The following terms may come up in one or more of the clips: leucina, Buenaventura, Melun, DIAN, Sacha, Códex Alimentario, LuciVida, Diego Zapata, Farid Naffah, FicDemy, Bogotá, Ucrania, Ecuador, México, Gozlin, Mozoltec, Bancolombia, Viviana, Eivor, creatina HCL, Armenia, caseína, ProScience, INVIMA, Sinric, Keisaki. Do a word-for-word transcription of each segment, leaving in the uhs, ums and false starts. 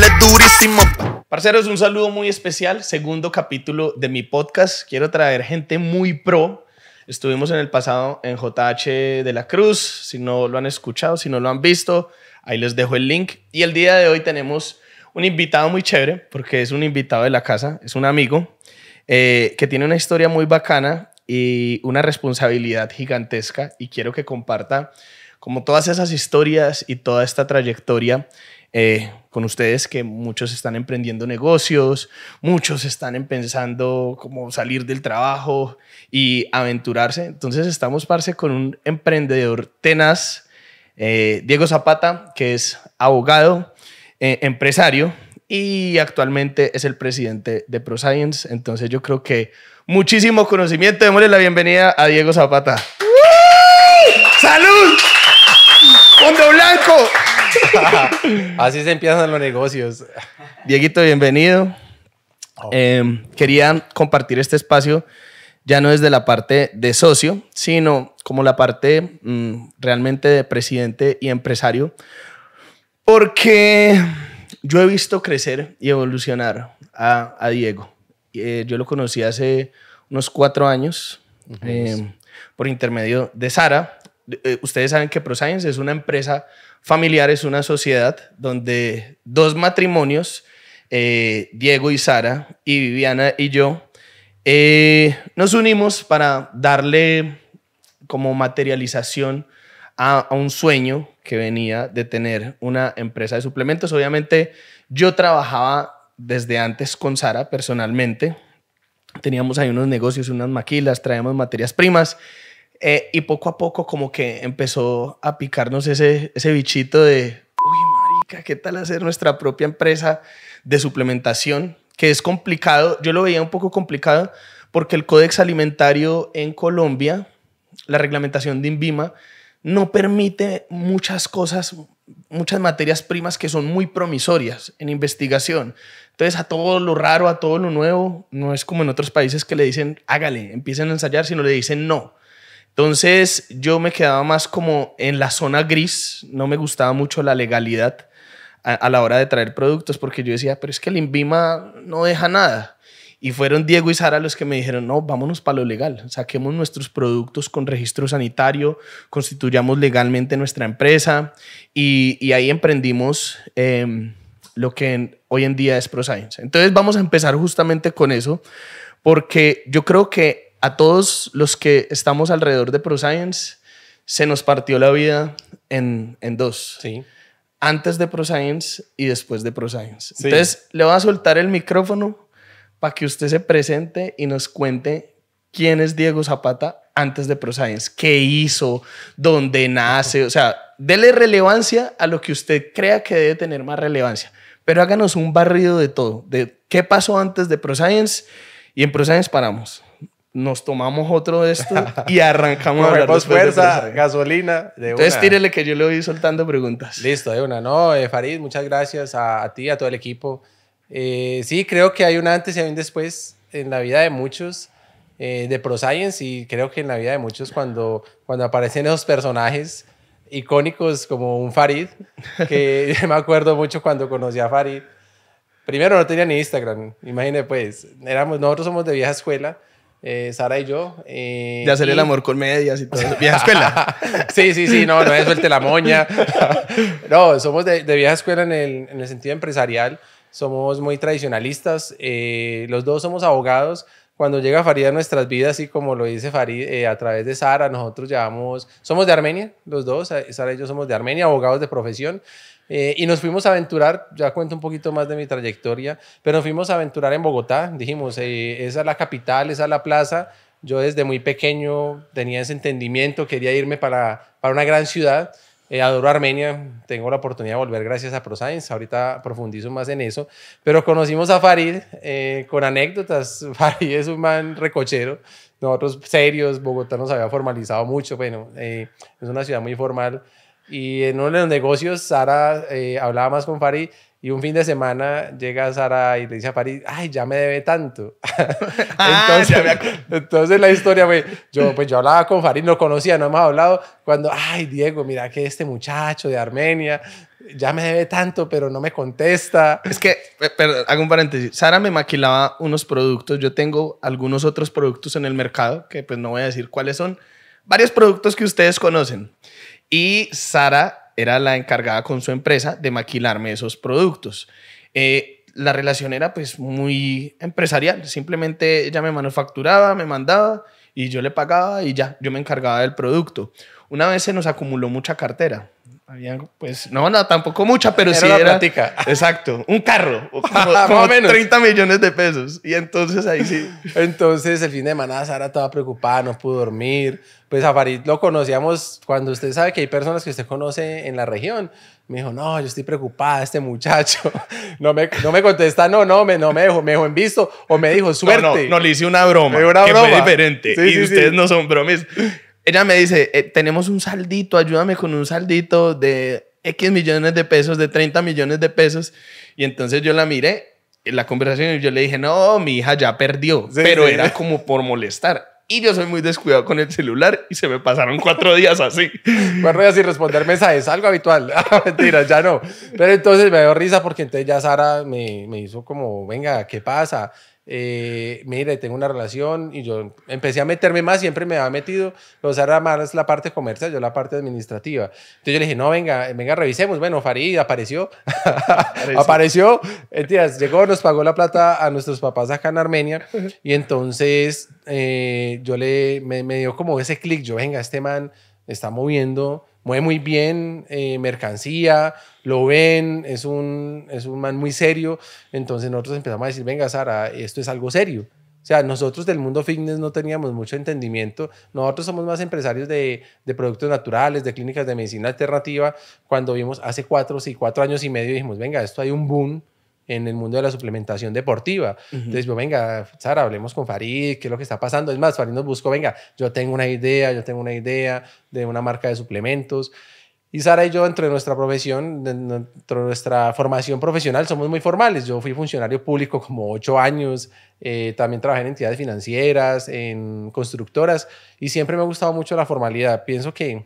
dándole durísimo. Parceros, un saludo muy especial. Segundo capítulo de mi podcast. Quiero traer gente muy pro. Estuvimos en el pasado en J H de la Cruz. Si no lo han escuchado, si no lo han visto, ahí les dejo el link. Y el día de hoy tenemos un invitado muy chévere, porque es un invitado de la casa, es un amigo eh, que tiene una historia muy bacana y una responsabilidad gigantesca, y quiero que comparta como todas esas historias y toda esta trayectoria eh, con ustedes, que muchos están emprendiendo negocios, muchos están pensando cómo salir del trabajo y aventurarse. Entonces estamos, parce, con un emprendedor tenaz, eh, Diego Zapata, que es abogado, eh, empresario, y actualmente es el presidente de ProScience. Entonces yo creo que muchísimo conocimiento. Démosle la bienvenida a Diego Zapata. ¡Uh! ¡Salud! ¡Fondo blanco! Así se empiezan los negocios. Dieguito, bienvenido. Oh. Eh, quería compartir este espacio ya no desde la parte de socio, sino como la parte mmm, realmente de presidente y empresario, porque yo he visto crecer y evolucionar a, a Diego. Eh, yo lo conocí hace unos cuatro años uh -huh. eh, por intermedio de Sara. Eh, ustedes saben que ProScience es una empresa familiar, es una sociedad donde dos matrimonios, eh, Diego y Sara, y Viviana y yo, eh, nos unimos para darle como materialización a, a un sueño que venía de tener una empresa de suplementos. Obviamente yo trabajaba desde antes con Sara personalmente. Teníamos ahí unos negocios, unas maquilas, traíamos materias primas, eh, y poco a poco como que empezó a picarnos ese, ese bichito de, uy, marica, ¿qué tal hacer nuestra propia empresa de suplementación? Que es complicado. Yo lo veía un poco complicado porque el Códex Alimentario en Colombia, la reglamentación de INVIMA, no permite muchas cosas, muchas materias primas que son muy promisorias en investigación. Entonces, a todo lo raro, a todo lo nuevo, no es como en otros países que le dicen hágale, empiecen a ensayar, sino le dicen no. Entonces yo me quedaba más como en la zona gris. No me gustaba mucho la legalidad a, a la hora de traer productos, porque yo decía, pero es que el INVIMA no deja nada. Y fueron Diego y Sara los que me dijeron, no, vámonos para lo legal, saquemos nuestros productos con registro sanitario, constituyamos legalmente nuestra empresa, y, y ahí emprendimos eh, lo que en, hoy en día es ProScience. Entonces vamos a empezar justamente con eso, porque yo creo que a todos los que estamos alrededor de ProScience se nos partió la vida en, en dos. Sí. Antes de ProScience y después de ProScience. Sí. Entonces le voy a soltar el micrófono para que usted se presente y nos cuente quién es Diego Zapata antes de ProScience, qué hizo, dónde nace. O sea, dele relevancia a lo que usted crea que debe tener más relevancia, pero háganos un barrido de todo, de qué pasó antes de ProScience, y en ProScience paramos. Nos tomamos otro de esto y arrancamos a hablar. Fuerza, de gasolina. De Entonces una. Tírele, que yo le voy soltando preguntas. Listo, de una. No, eh, Farid, muchas gracias a, a ti, a todo el equipo. Eh, sí, creo que hay un antes y hay un después en la vida de muchos eh, de ProScience, y creo que en la vida de muchos cuando, cuando aparecen esos personajes icónicos como un Farid, que me acuerdo mucho cuando conocí a Farid. Primero no tenía ni Instagram, imagínate pues, éramos, nosotros somos de vieja escuela, eh, Sara y yo. Eh, de hacer y... el amor con medias y todo eso. ¿Vieja escuela? Sí, sí, sí, no, no es suelte la moña. No, somos de, de vieja escuela en el, en el sentido empresarial. Somos muy tradicionalistas, eh, los dos somos abogados. Cuando llega Farid a nuestras vidas, así como lo dice Farid, eh, a través de Sara, nosotros llevamos, somos de Armenia, los dos, Sara y yo somos de Armenia, abogados de profesión, eh, y nos fuimos a aventurar. Ya cuento un poquito más de mi trayectoria, pero nos fuimos a aventurar en Bogotá. Dijimos, eh, esa es la capital, esa es la plaza. Yo desde muy pequeño tenía ese entendimiento, quería irme para, para una gran ciudad. Eh, adoro Armenia, tengo la oportunidad de volver gracias a ProScience, ahorita profundizo más en eso, pero conocimos a Farid eh, con anécdotas. Farid es un man recochero, nosotros serios. Bogotá nos había formalizado mucho, bueno, eh, es una ciudad muy formal, y en uno de los negocios Sara eh, hablaba más con Farid, y un fin de semana llega Sara y le dice a Farid, ay, ya me debe tanto. entonces, ah, entonces la historia fue, yo, pues yo hablaba con Farid, no conocía, no hemos hablado, cuando, ay, Diego, mira que este muchacho de Armenia, ya me debe tanto, pero no me contesta. Es que, pero hago un paréntesis. Sara me maquilaba unos productos. Yo tengo algunos otros productos en el mercado que pues no voy a decir cuáles son. Varios productos que ustedes conocen. Y Sara era la encargada con su empresa de maquilarme esos productos. Eh, la relación era pues muy empresarial. Simplemente ella me manufacturaba, me mandaba y yo le pagaba y ya. Yo me encargaba del producto. Una vez se nos acumuló mucha cartera. Había, pues, no, no, tampoco mucha, pero era sí era... Plática. Exacto. Un carro. Como, como menos. treinta millones de pesos. Y entonces ahí sí. Entonces el fin de semana Sara estaba preocupada, no pudo dormir. Pues a Farid lo conocíamos cuando usted sabe que hay personas que usted conoce en la región. Me dijo, no, yo estoy preocupada, este muchacho. No me, no me contesta, no, no, me, no me dejó, me dejó en visto. O me dijo, suerte. No, no, no le hice una broma. Una que broma. Fue diferente. Sí, y sí, ustedes sí. No son bromis. Ella me dice, eh, tenemos un saldito, ayúdame con un saldito de X millones de pesos, de treinta millones de pesos. Y entonces yo la miré en la conversación y yo le dije, no, mi hija ya perdió. Sí, pero sí, era sí. Como por molestar. Y yo soy muy descuidado con el celular y se me pasaron cuatro días así. Cuatro días sin responder mensajes, algo habitual. Mentira, ya no. Pero entonces me dio risa porque entonces ya Sara me, me hizo como, venga, ¿qué pasa? Eh, mire, tengo una relación y yo empecé a meterme más, siempre me había metido, pero Sara más la parte comercial, yo la parte administrativa. Entonces yo le dije, no, venga, venga, revisemos. Bueno, Farid apareció, apareció, apareció. Entonces, llegó, nos pagó la plata a nuestros papás acá en Armenia y entonces eh, yo le, me, me dio como ese clic, yo, venga, este man está moviendo, mueve muy bien eh, mercancía, lo ven, es un, es un man muy serio. Entonces nosotros empezamos a decir, venga Sara, esto es algo serio. O sea, nosotros del mundo fitness no teníamos mucho entendimiento. Nosotros somos más empresarios de, de productos naturales, de clínicas de medicina alternativa. Cuando vimos hace cuatro, sí, cuatro años y medio, dijimos, venga, esto hay un boom en el mundo de la suplementación deportiva. Uh-huh. Entonces, yo, venga, Sara, hablemos con Farid, ¿qué es lo que está pasando? Es más, Farid nos buscó, venga, yo tengo una idea, yo tengo una idea de una marca de suplementos. Y Sara y yo, entre nuestra profesión, entre nuestra formación profesional, somos muy formales. Yo fui funcionario público como ocho años, eh, también trabajé en entidades financieras, en constructoras, y siempre me ha gustado mucho la formalidad. Pienso que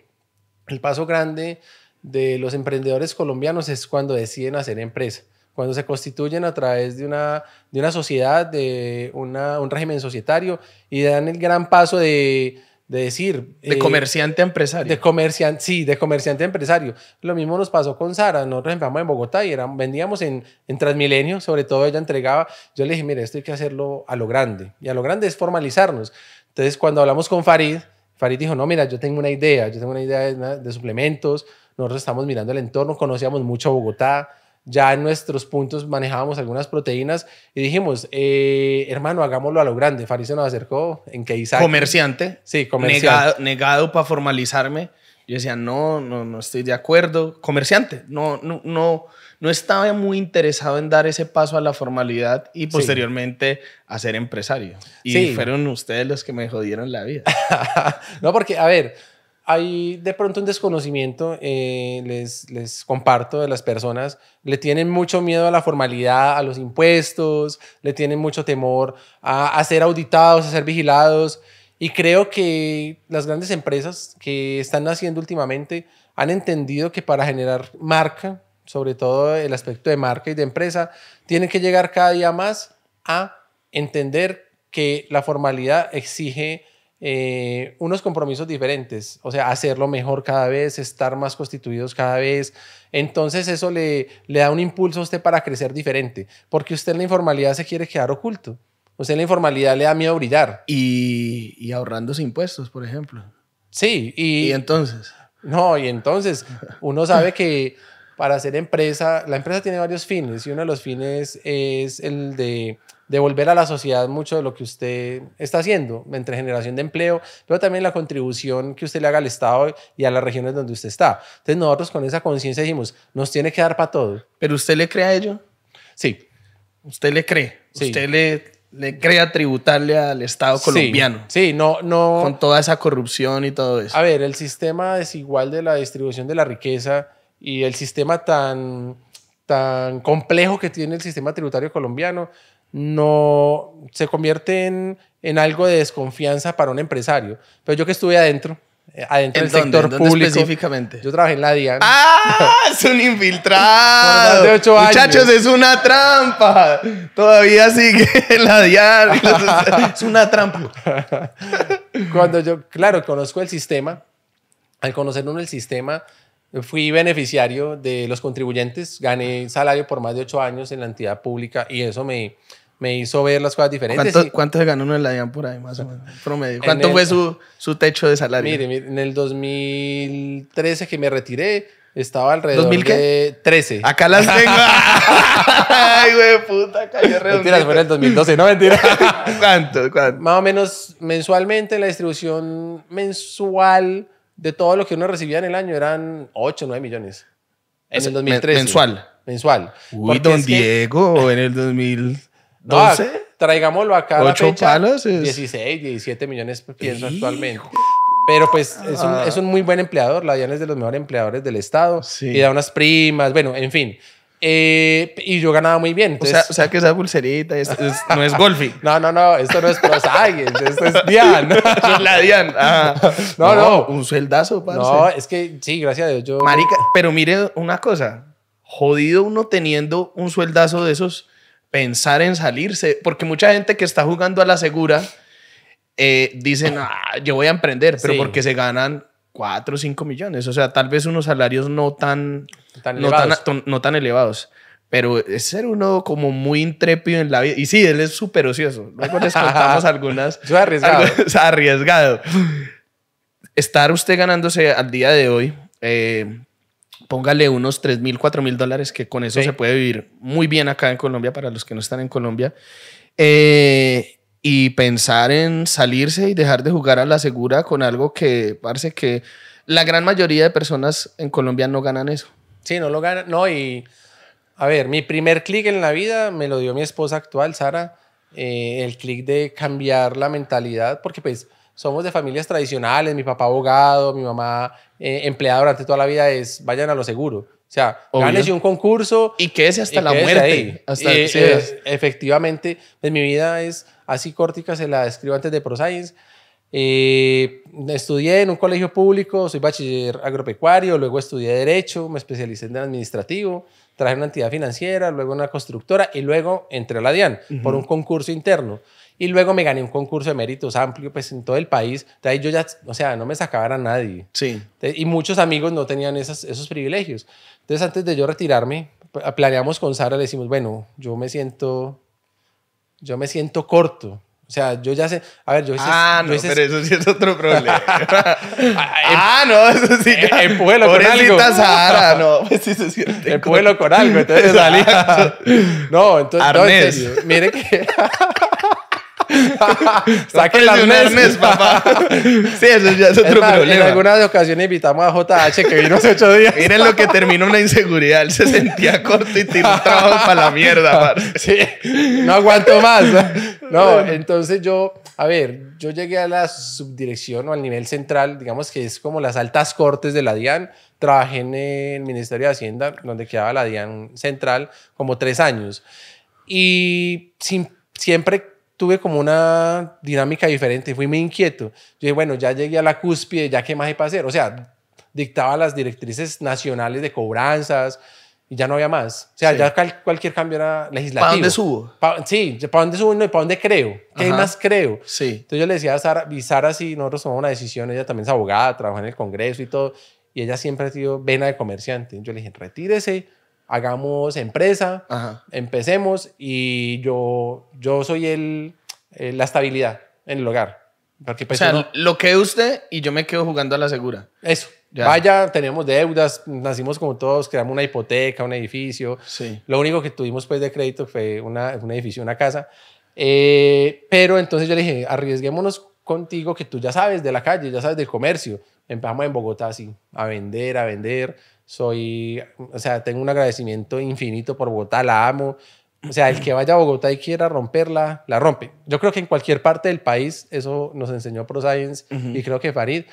el paso grande de los emprendedores colombianos es cuando deciden hacer empresa. Cuando se constituyen a través de una, de una sociedad, de una, un régimen societario y dan el gran paso de, de decir... De eh, comerciante a empresario. De comerciante, sí, de comerciante a empresario. Lo mismo nos pasó con Sara. Nosotros empezamos en Bogotá y era, vendíamos en, en Transmilenio, sobre todo ella entregaba. Yo le dije, mire, esto hay que hacerlo a lo grande. Y a lo grande es formalizarnos. Entonces, cuando hablamos con Farid, Farid dijo, no, mira, yo tengo una idea. Yo tengo una idea de, de suplementos. Nosotros estamos mirando el entorno, conocíamos mucho a Bogotá. Ya en nuestros puntos manejábamos algunas proteínas y dijimos, eh, hermano, hagámoslo a lo grande. Farid se nos acercó en Keisaki. Comerciante. Sí, comerciante. Negado, negado para formalizarme. Yo decía, no, no, no estoy de acuerdo. Comerciante. No, no, no, no estaba muy interesado en dar ese paso a la formalidad y posteriormente sí. A ser empresario. Y sí. Fueron ustedes los que me jodieron la vida. No, porque, a ver... Hay de pronto un desconocimiento, eh, les, les comparto, de las personas. Le tienen mucho miedo a la formalidad, a los impuestos, le tienen mucho temor a, a ser auditados, a ser vigilados. Y creo que las grandes empresas que están naciendo últimamente han entendido que para generar marca, sobre todo el aspecto de marca y de empresa, tienen que llegar cada día más a entender que la formalidad exige... Eh, unos compromisos diferentes, o sea, hacerlo mejor cada vez, estar más constituidos cada vez. Entonces eso le, le da un impulso a usted para crecer diferente, porque usted en la informalidad se quiere quedar oculto, usted en la informalidad le da miedo brillar. Y, y ahorrándose impuestos, por ejemplo. Sí. Y, y entonces. No, y entonces uno sabe que para hacer empresa, la empresa tiene varios fines y uno de los fines es el de... devolver a la sociedad mucho de lo que usted está haciendo, entre generación de empleo, pero también la contribución que usted le haga al Estado y a las regiones donde usted está. Entonces nosotros con esa conciencia dijimos, nos tiene que dar para todo. ¿Pero usted le cree a ello? Sí. ¿Usted le cree? Sí. ¿Usted le, le cree a tributarle al Estado colombiano? Sí, sí, no, no... Con toda esa corrupción y todo eso. A ver, el sistema desigual de la distribución de la riqueza y el sistema tan, tan complejo que tiene el sistema tributario colombiano no se convierte en, en algo de desconfianza para un empresario. Pero yo que estuve adentro, adentro del sector público. ¿En dónde específicamente? Yo trabajé en la DIAN. ¡Ah! ¡Es un infiltrado! Por más de ocho años. Muchachos, es una trampa. Todavía sigue la DIAN. Es una trampa. Cuando yo, claro, conozco el sistema. Al conocer uno el sistema, fui beneficiario de los contribuyentes. Gané salario por más de ocho años en la entidad pública y eso me... me hizo ver las cosas diferentes. ¿Cuánto, y, ¿cuánto se ganó uno en la DIAN por ahí, más o menos? Promedio. ¿Cuánto el, fue su, su techo de salario? Mire, mire, en el dos mil trece que me retiré, estaba alrededor ¿dos mil qué? De trece. Acá las tengo. Ay, güey, puta, cayó redondo. Mentiras, fue en el dos mil doce, no mentira. ¿Cuánto, ¿Cuánto? Más o menos mensualmente, la distribución mensual de todo lo que uno recibía en el año eran ocho, nueve millones. En o sea, el dos mil trece. Mensual. Mensual. Uy, don es que, Diego, en el dos mil... No, traigámoslo acá a la fecha. Palos es... dieciséis, diecisiete millones pienso Hijo. actualmente. Pero pues es un, es un muy buen empleador. La DIAN es de los mejores empleadores del estado. Sí. Y da unas primas, bueno, en fin. Eh, y yo ganaba muy bien. Entonces... O, sea, o sea que esa pulserita es, es, no es golfi. No, no, no. Esto no es ProScience. Esto es DIAN. Esto es la DIAN. Ajá. No, no, no. Un sueldazo, parce. No, es que sí, gracias a Dios. Yo... Marica, pero mire una cosa. Jodido uno teniendo un sueldazo de esos... Pensar en salirse, porque mucha gente que está jugando a la segura eh, dicen, ah, yo voy a emprender, pero sí. porque se ganan cuatro o cinco millones. O sea, tal vez unos salarios no tan, tan no, tan, no tan elevados, pero es ser uno como muy intrépido en la vida. Y sí, él es súper ocioso. Luego les contamos algunas. Yo arriesgado. Algunas, arriesgado. Estar usted ganándose al día de hoy, eh, póngale unos tres mil, cuatro mil dólares, que con eso sí. se puede vivir muy bien acá en Colombia, para los que no están en Colombia. Eh, y pensar en salirse y dejar de jugar a la segura con algo que, parce, que la gran mayoría de personas en Colombia no ganan eso. Sí, no lo ganan. No, y a ver, mi primer clic en la vida me lo dio mi esposa actual, Sara, eh, el clic de cambiar la mentalidad, porque pues... Somos de familias tradicionales, mi papá abogado, mi mamá eh, empleada durante toda la vida es vayan a lo seguro. O sea, gánese un concurso. Y quédese hasta y la quédese muerte. Hasta, eh, sí, eh, efectivamente, pues, mi vida es así cortica, se la describo antes de ProScience. Eh, estudié en un colegio público, soy bachiller agropecuario, luego estudié Derecho, me especialicé en administrativo, trabajé en una entidad financiera, luego en una constructora y luego entré a la DIAN uh-huh. por un concurso interno. Y luego me gané un concurso de méritos amplio pues, en todo el país. Entonces yo ya, o sea, no me sacaban a nadie. Sí. Y muchos amigos no tenían esas, esos privilegios. Entonces, antes de yo retirarme, planeamos con Sara, le decimos, bueno, yo me siento, yo me siento corto. O sea, yo ya sé, a ver, yo hice... Ah, no, hice, pero eso sí es otro problema. Ah, no, eso sí. Ya, empújelo con algo. Sara, no, pues eso sí. Empújelo con algo, entonces salía. No, entonces... Arnés. No, entonces, mire que... Saque el arnés, papá. Sí, eso ya es otro es más, problema. En algunas ocasiones invitamos a J H que vino hace ocho días. Miren lo que terminó una inseguridad. Él se sentía corto y tiró un trabajo para la mierda. Sí, no aguanto más. No, entonces yo, a ver, yo llegué a la subdirección o al nivel central, digamos que es como las altas cortes de la DIAN. Trabajé en el Ministerio de Hacienda, donde quedaba la DIAN central, como tres años. Y sin, siempre... tuve como una dinámica diferente, fui muy inquieto. Yo dije, bueno, ya llegué a la cúspide, ya qué más hay para hacer. O sea, dictaba las directrices nacionales de cobranzas y ya no había más. O sea, sí. ya cal, cualquier cambio era legislativo. ¿Para dónde subo? Pa, sí, ¿para dónde subo? No, ¿para dónde creo? ¿Qué Ajá. más creo? Sí. Entonces yo le decía a Sara, y Sara sí, nosotros tomamos una decisión, ella también es abogada, trabaja en el Congreso y todo, y ella siempre ha sido vena de comerciante. Yo le dije, retírese, hagamos empresa, Ajá. empecemos y yo, yo soy el, el, la estabilidad en el hogar. Porque pues o sea, uno, lo que usted y yo me quedo jugando a la segura. Eso. Ya. Vaya, tenemos deudas, nacimos como todos, creamos una hipoteca, un edificio. Sí. Lo único que tuvimos pues de crédito fue una, un edificio, una casa. Eh, pero entonces yo le dije, arriesguémonos contigo que tú ya sabes de la calle, ya sabes del comercio. Empezamos en Bogotá así, a vender, a vender. Soy, o sea, tengo un agradecimiento infinito por Bogotá, la amo. O sea, el que vaya a Bogotá y quiera romperla, la rompe. Yo creo que en cualquier parte del país, eso nos enseñó ProScience uh-huh. y creo que Farid.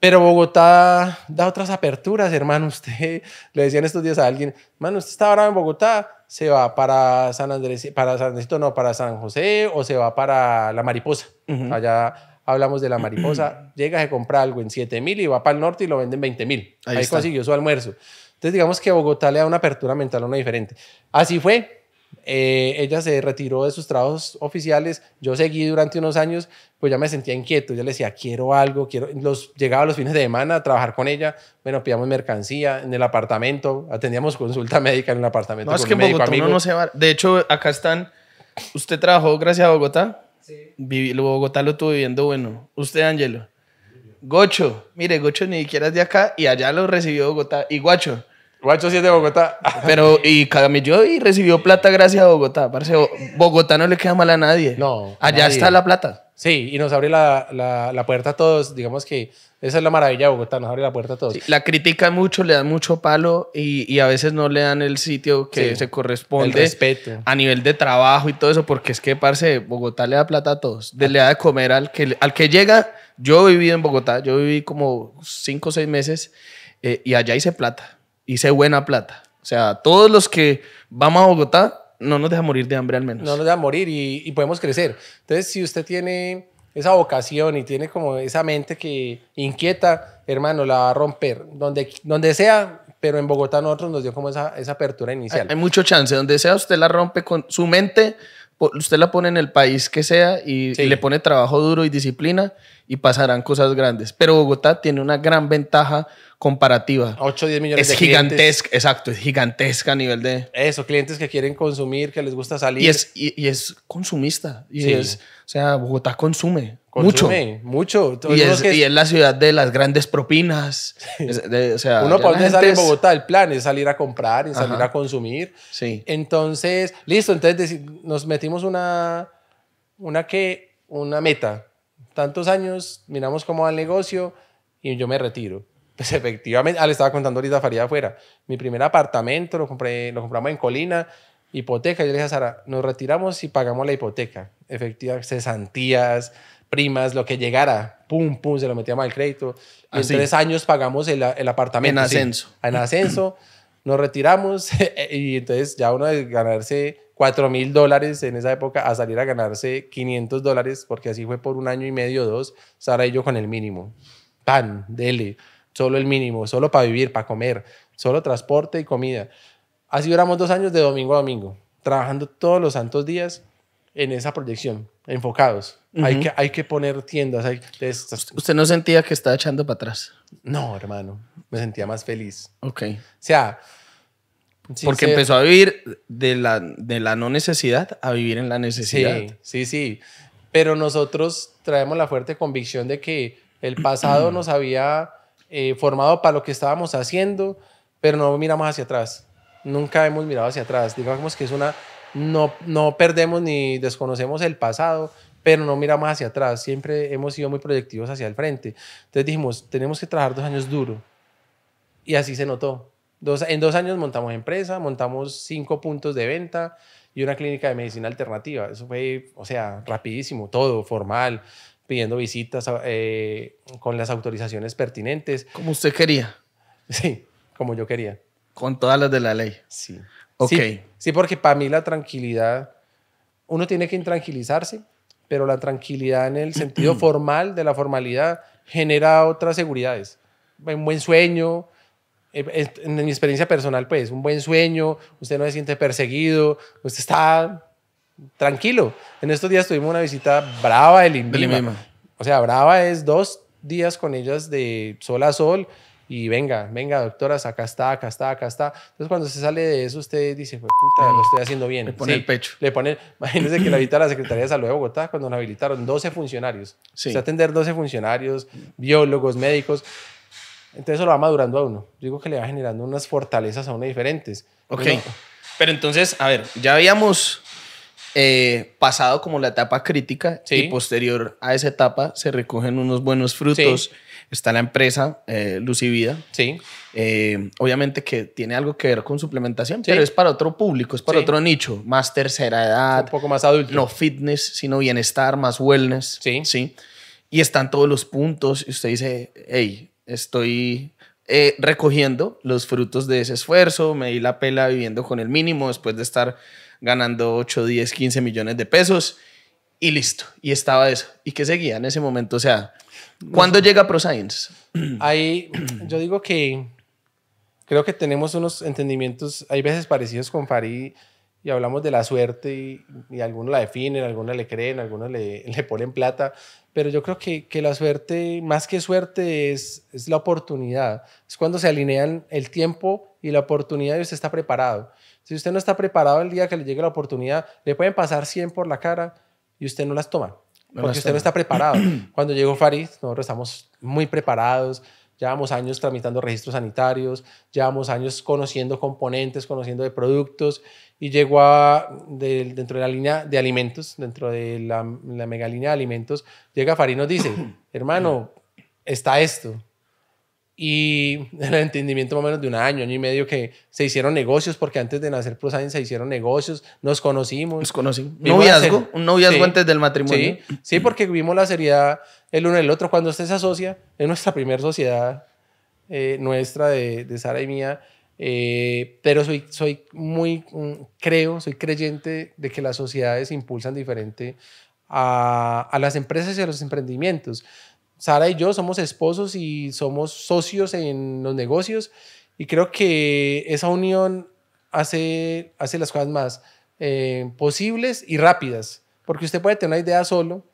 Pero Bogotá da otras aperturas, hermano. Usted, le decían estos días a alguien, hermano, usted está ahora en Bogotá, se va para San Andrés, para San Andrés, no, para San José o se va para La Mariposa, uh-huh. allá hablamos de la mariposa, llega a comprar algo en siete mil y va para el norte y lo venden veinte mil. Ahí, Ahí consiguió su almuerzo. Entonces digamos que Bogotá le da una apertura mental a una diferente. Así fue. Eh, ella se retiró de sus trabajos oficiales, yo seguí durante unos años, pues ya me sentía inquieto, yo le decía quiero algo, quiero, los, llegaba los fines de semana a trabajar con ella, bueno, pillamos mercancía en el apartamento, atendíamos consulta médica en el apartamento. No, con es que un médico amigo. No se va. De hecho acá están, usted trabajó gracias a Bogotá, sí. Vivi, Bogotá lo estuvo viviendo, bueno, usted Ángelo, Gocho, mire Gocho ni siquiera es de acá y allá lo recibió Bogotá y Guacho. Guacho sí es de Bogotá. Pero, y camelló y recibió plata gracias a Bogotá. Parce, Bogotá no le queda mal a nadie. No. Allá nadie. Está la plata. Sí, y nos abre la, la, la puerta a todos. Digamos que esa es la maravilla de Bogotá, nos abre la puerta a todos. Sí, la critican mucho, le dan mucho palo y, y a veces no le dan el sitio que sí, se corresponde. El respeto. A nivel de trabajo y todo eso, porque es que, parce, Bogotá le da plata a todos. Le da de comer al que, al que llega. Yo he vivido en Bogotá, yo viví como cinco o seis meses eh, y allá hice plata. Hice buena plata. O sea, todos los que vamos a Bogotá no nos deja morir de hambre al menos. No nos deja morir y, y podemos crecer. Entonces, si usted tiene esa vocación y tiene como esa mente que inquieta, hermano, la va a romper. Donde, donde sea, pero en Bogotá nosotros nos dio como esa, esa apertura inicial. Hay, hay mucho chance. Donde sea, usted la rompe con su mente. Usted la pone en el país que sea y, sí. y le pone trabajo duro y disciplina y pasarán cosas grandes. Pero Bogotá tiene una gran ventaja comparativa. ocho o diez millones de clientes. Es gigantesca, exacto, es gigantesca a nivel de... Eso, clientes que quieren consumir, que les gusta salir. Y es, y, y es consumista. Y sí. es, o sea, Bogotá consume, consume mucho. mucho. Y, es, que... y es la ciudad de las grandes propinas. Sí. Es, de, o sea, uno puede salir en Bogotá, el plan es salir a comprar, es salir a consumir. Sí. Entonces, listo, entonces nos metimos una una que una meta, tantos años, miramos cómo va el negocio y yo me retiro. Pues efectivamente, ah, le estaba contando ahorita a Farid afuera, mi primer apartamento lo compré, lo compramos en Colina, hipoteca, yo le dije a Sara, nos retiramos y pagamos la hipoteca, efectivamente, cesantías, primas, lo que llegara, pum, pum, se lo metíamos al crédito. Y en tres años pagamos el, el apartamento. En ascenso. Sí, en ascenso, nos retiramos y entonces ya uno de ganarse cuatro mil dólares en esa época a salir a ganarse quinientos dólares, porque así fue por un año y medio, dos, Sara y yo con el mínimo. Pan, dele, solo el mínimo, solo para vivir, para comer, solo transporte y comida. Así duramos dos años de domingo a domingo, trabajando todos los santos días en esa proyección, enfocados. Uh-huh. hay, que, hay que poner tiendas. Hay, es, ¿Usted no sentía que estaba echando para atrás? No, hermano, me sentía más feliz. Ok. O sea... Sin Porque ser. Empezó a vivir de la, de la no necesidad a vivir en la necesidad. Sí, sí, sí. Pero nosotros traemos la fuerte convicción de que el pasado nos había eh, formado para lo que estábamos haciendo, pero no miramos hacia atrás. Nunca hemos mirado hacia atrás. Digamos que es una... No, no perdemos ni desconocemos el pasado, pero no miramos hacia atrás. Siempre hemos sido muy proyectivos hacia el frente. Entonces dijimos, tenemos que trabajar dos años duro. Y así se notó. Dos, en dos años montamos empresa, montamos cinco puntos de venta y una clínica de medicina alternativa. Eso fue, o sea, rapidísimo, todo formal, pidiendo visitas eh, con las autorizaciones pertinentes. Como usted quería. Sí, como yo quería. Con todas las de la ley. Sí. Ok. Sí, sí, porque para mí la tranquilidad, uno tiene que intranquilizarse, pero la tranquilidad en el sentido formal de la formalidad genera otras seguridades. Un buen sueño... En mi experiencia personal, pues, un buen sueño, usted no se siente perseguido, usted está tranquilo. En estos días tuvimos una visita brava del INVIMA. O sea, brava es dos días con ellas de sol a sol y venga, venga, doctoras, acá está, acá está, acá está. Entonces, cuando se sale de eso, usted dice, puta, lo estoy haciendo bien. Le pone sí, el pecho. Le pone, imagínense que la visita a la Secretaría de Salud de Bogotá, cuando nos habilitaron doce funcionarios. Sí. O sea, atender doce funcionarios, biólogos, médicos. Entonces eso lo va madurando a uno. Yo digo que le va generando unas fortalezas a uno diferentes. Ok, uno... pero entonces, a ver, ya habíamos eh, pasado como la etapa crítica, sí. Y posterior a esa etapa se recogen unos buenos frutos. Sí. Está la empresa eh, LuciVida. Sí. Eh, obviamente que tiene algo que ver con suplementación, sí. Pero es para otro público, es para sí. Otro nicho, más tercera edad. Es un poco más adulto. No fitness, sino bienestar, más wellness. Sí. Sí. Y están todos los puntos y usted dice, hey... Estoy eh, recogiendo los frutos de ese esfuerzo, me di la pela viviendo con el mínimo después de estar ganando ocho, diez, quince millones de pesos y listo. Y estaba eso. ¿Y qué seguía en ese momento? O sea, ¿cuándo no, llega ProScience? Ahí yo digo que creo que tenemos unos entendimientos, hay veces parecidos con Farid, y hablamos de la suerte y, y algunos la definen, algunos le creen, algunos le, le ponen plata, pero yo creo que, que la suerte, más que suerte, es, es la oportunidad. Es cuando se alinean el tiempo y la oportunidad y usted está preparado. Si usted no está preparado el día que le llegue la oportunidad, le pueden pasar cien por la cara y usted no las toma, porque usted no está preparado. Cuando llegó Farid, nosotros estamos muy preparados, llevamos años tramitando registros sanitarios, llevamos años conociendo componentes, conociendo de productos, y llegó a, de, dentro de la línea de alimentos, dentro de la, la mega línea de alimentos, llega Farid y nos dice, hermano, está esto. Y el entendimiento más o menos de un año, año y medio que se hicieron negocios, porque antes de nacer ProScience se hicieron negocios, nos conocimos. Nos conocimos. ¿Noviazgo? ¿Un noviazgo sí, antes del matrimonio? Sí, sí, porque vimos la seriedad el uno del otro. Cuando usted se asocia, es nuestra primera sociedad, eh, nuestra, de, de Sara y mía, eh, pero soy, soy muy, creo, soy creyente de que las sociedades impulsan diferente a, a las empresas y a los emprendimientos. Sara y yo somos esposos y somos socios en los negocios, y creo que esa unión hace, hace las cosas más eh, posibles y rápidas, porque usted puede tener una idea solo,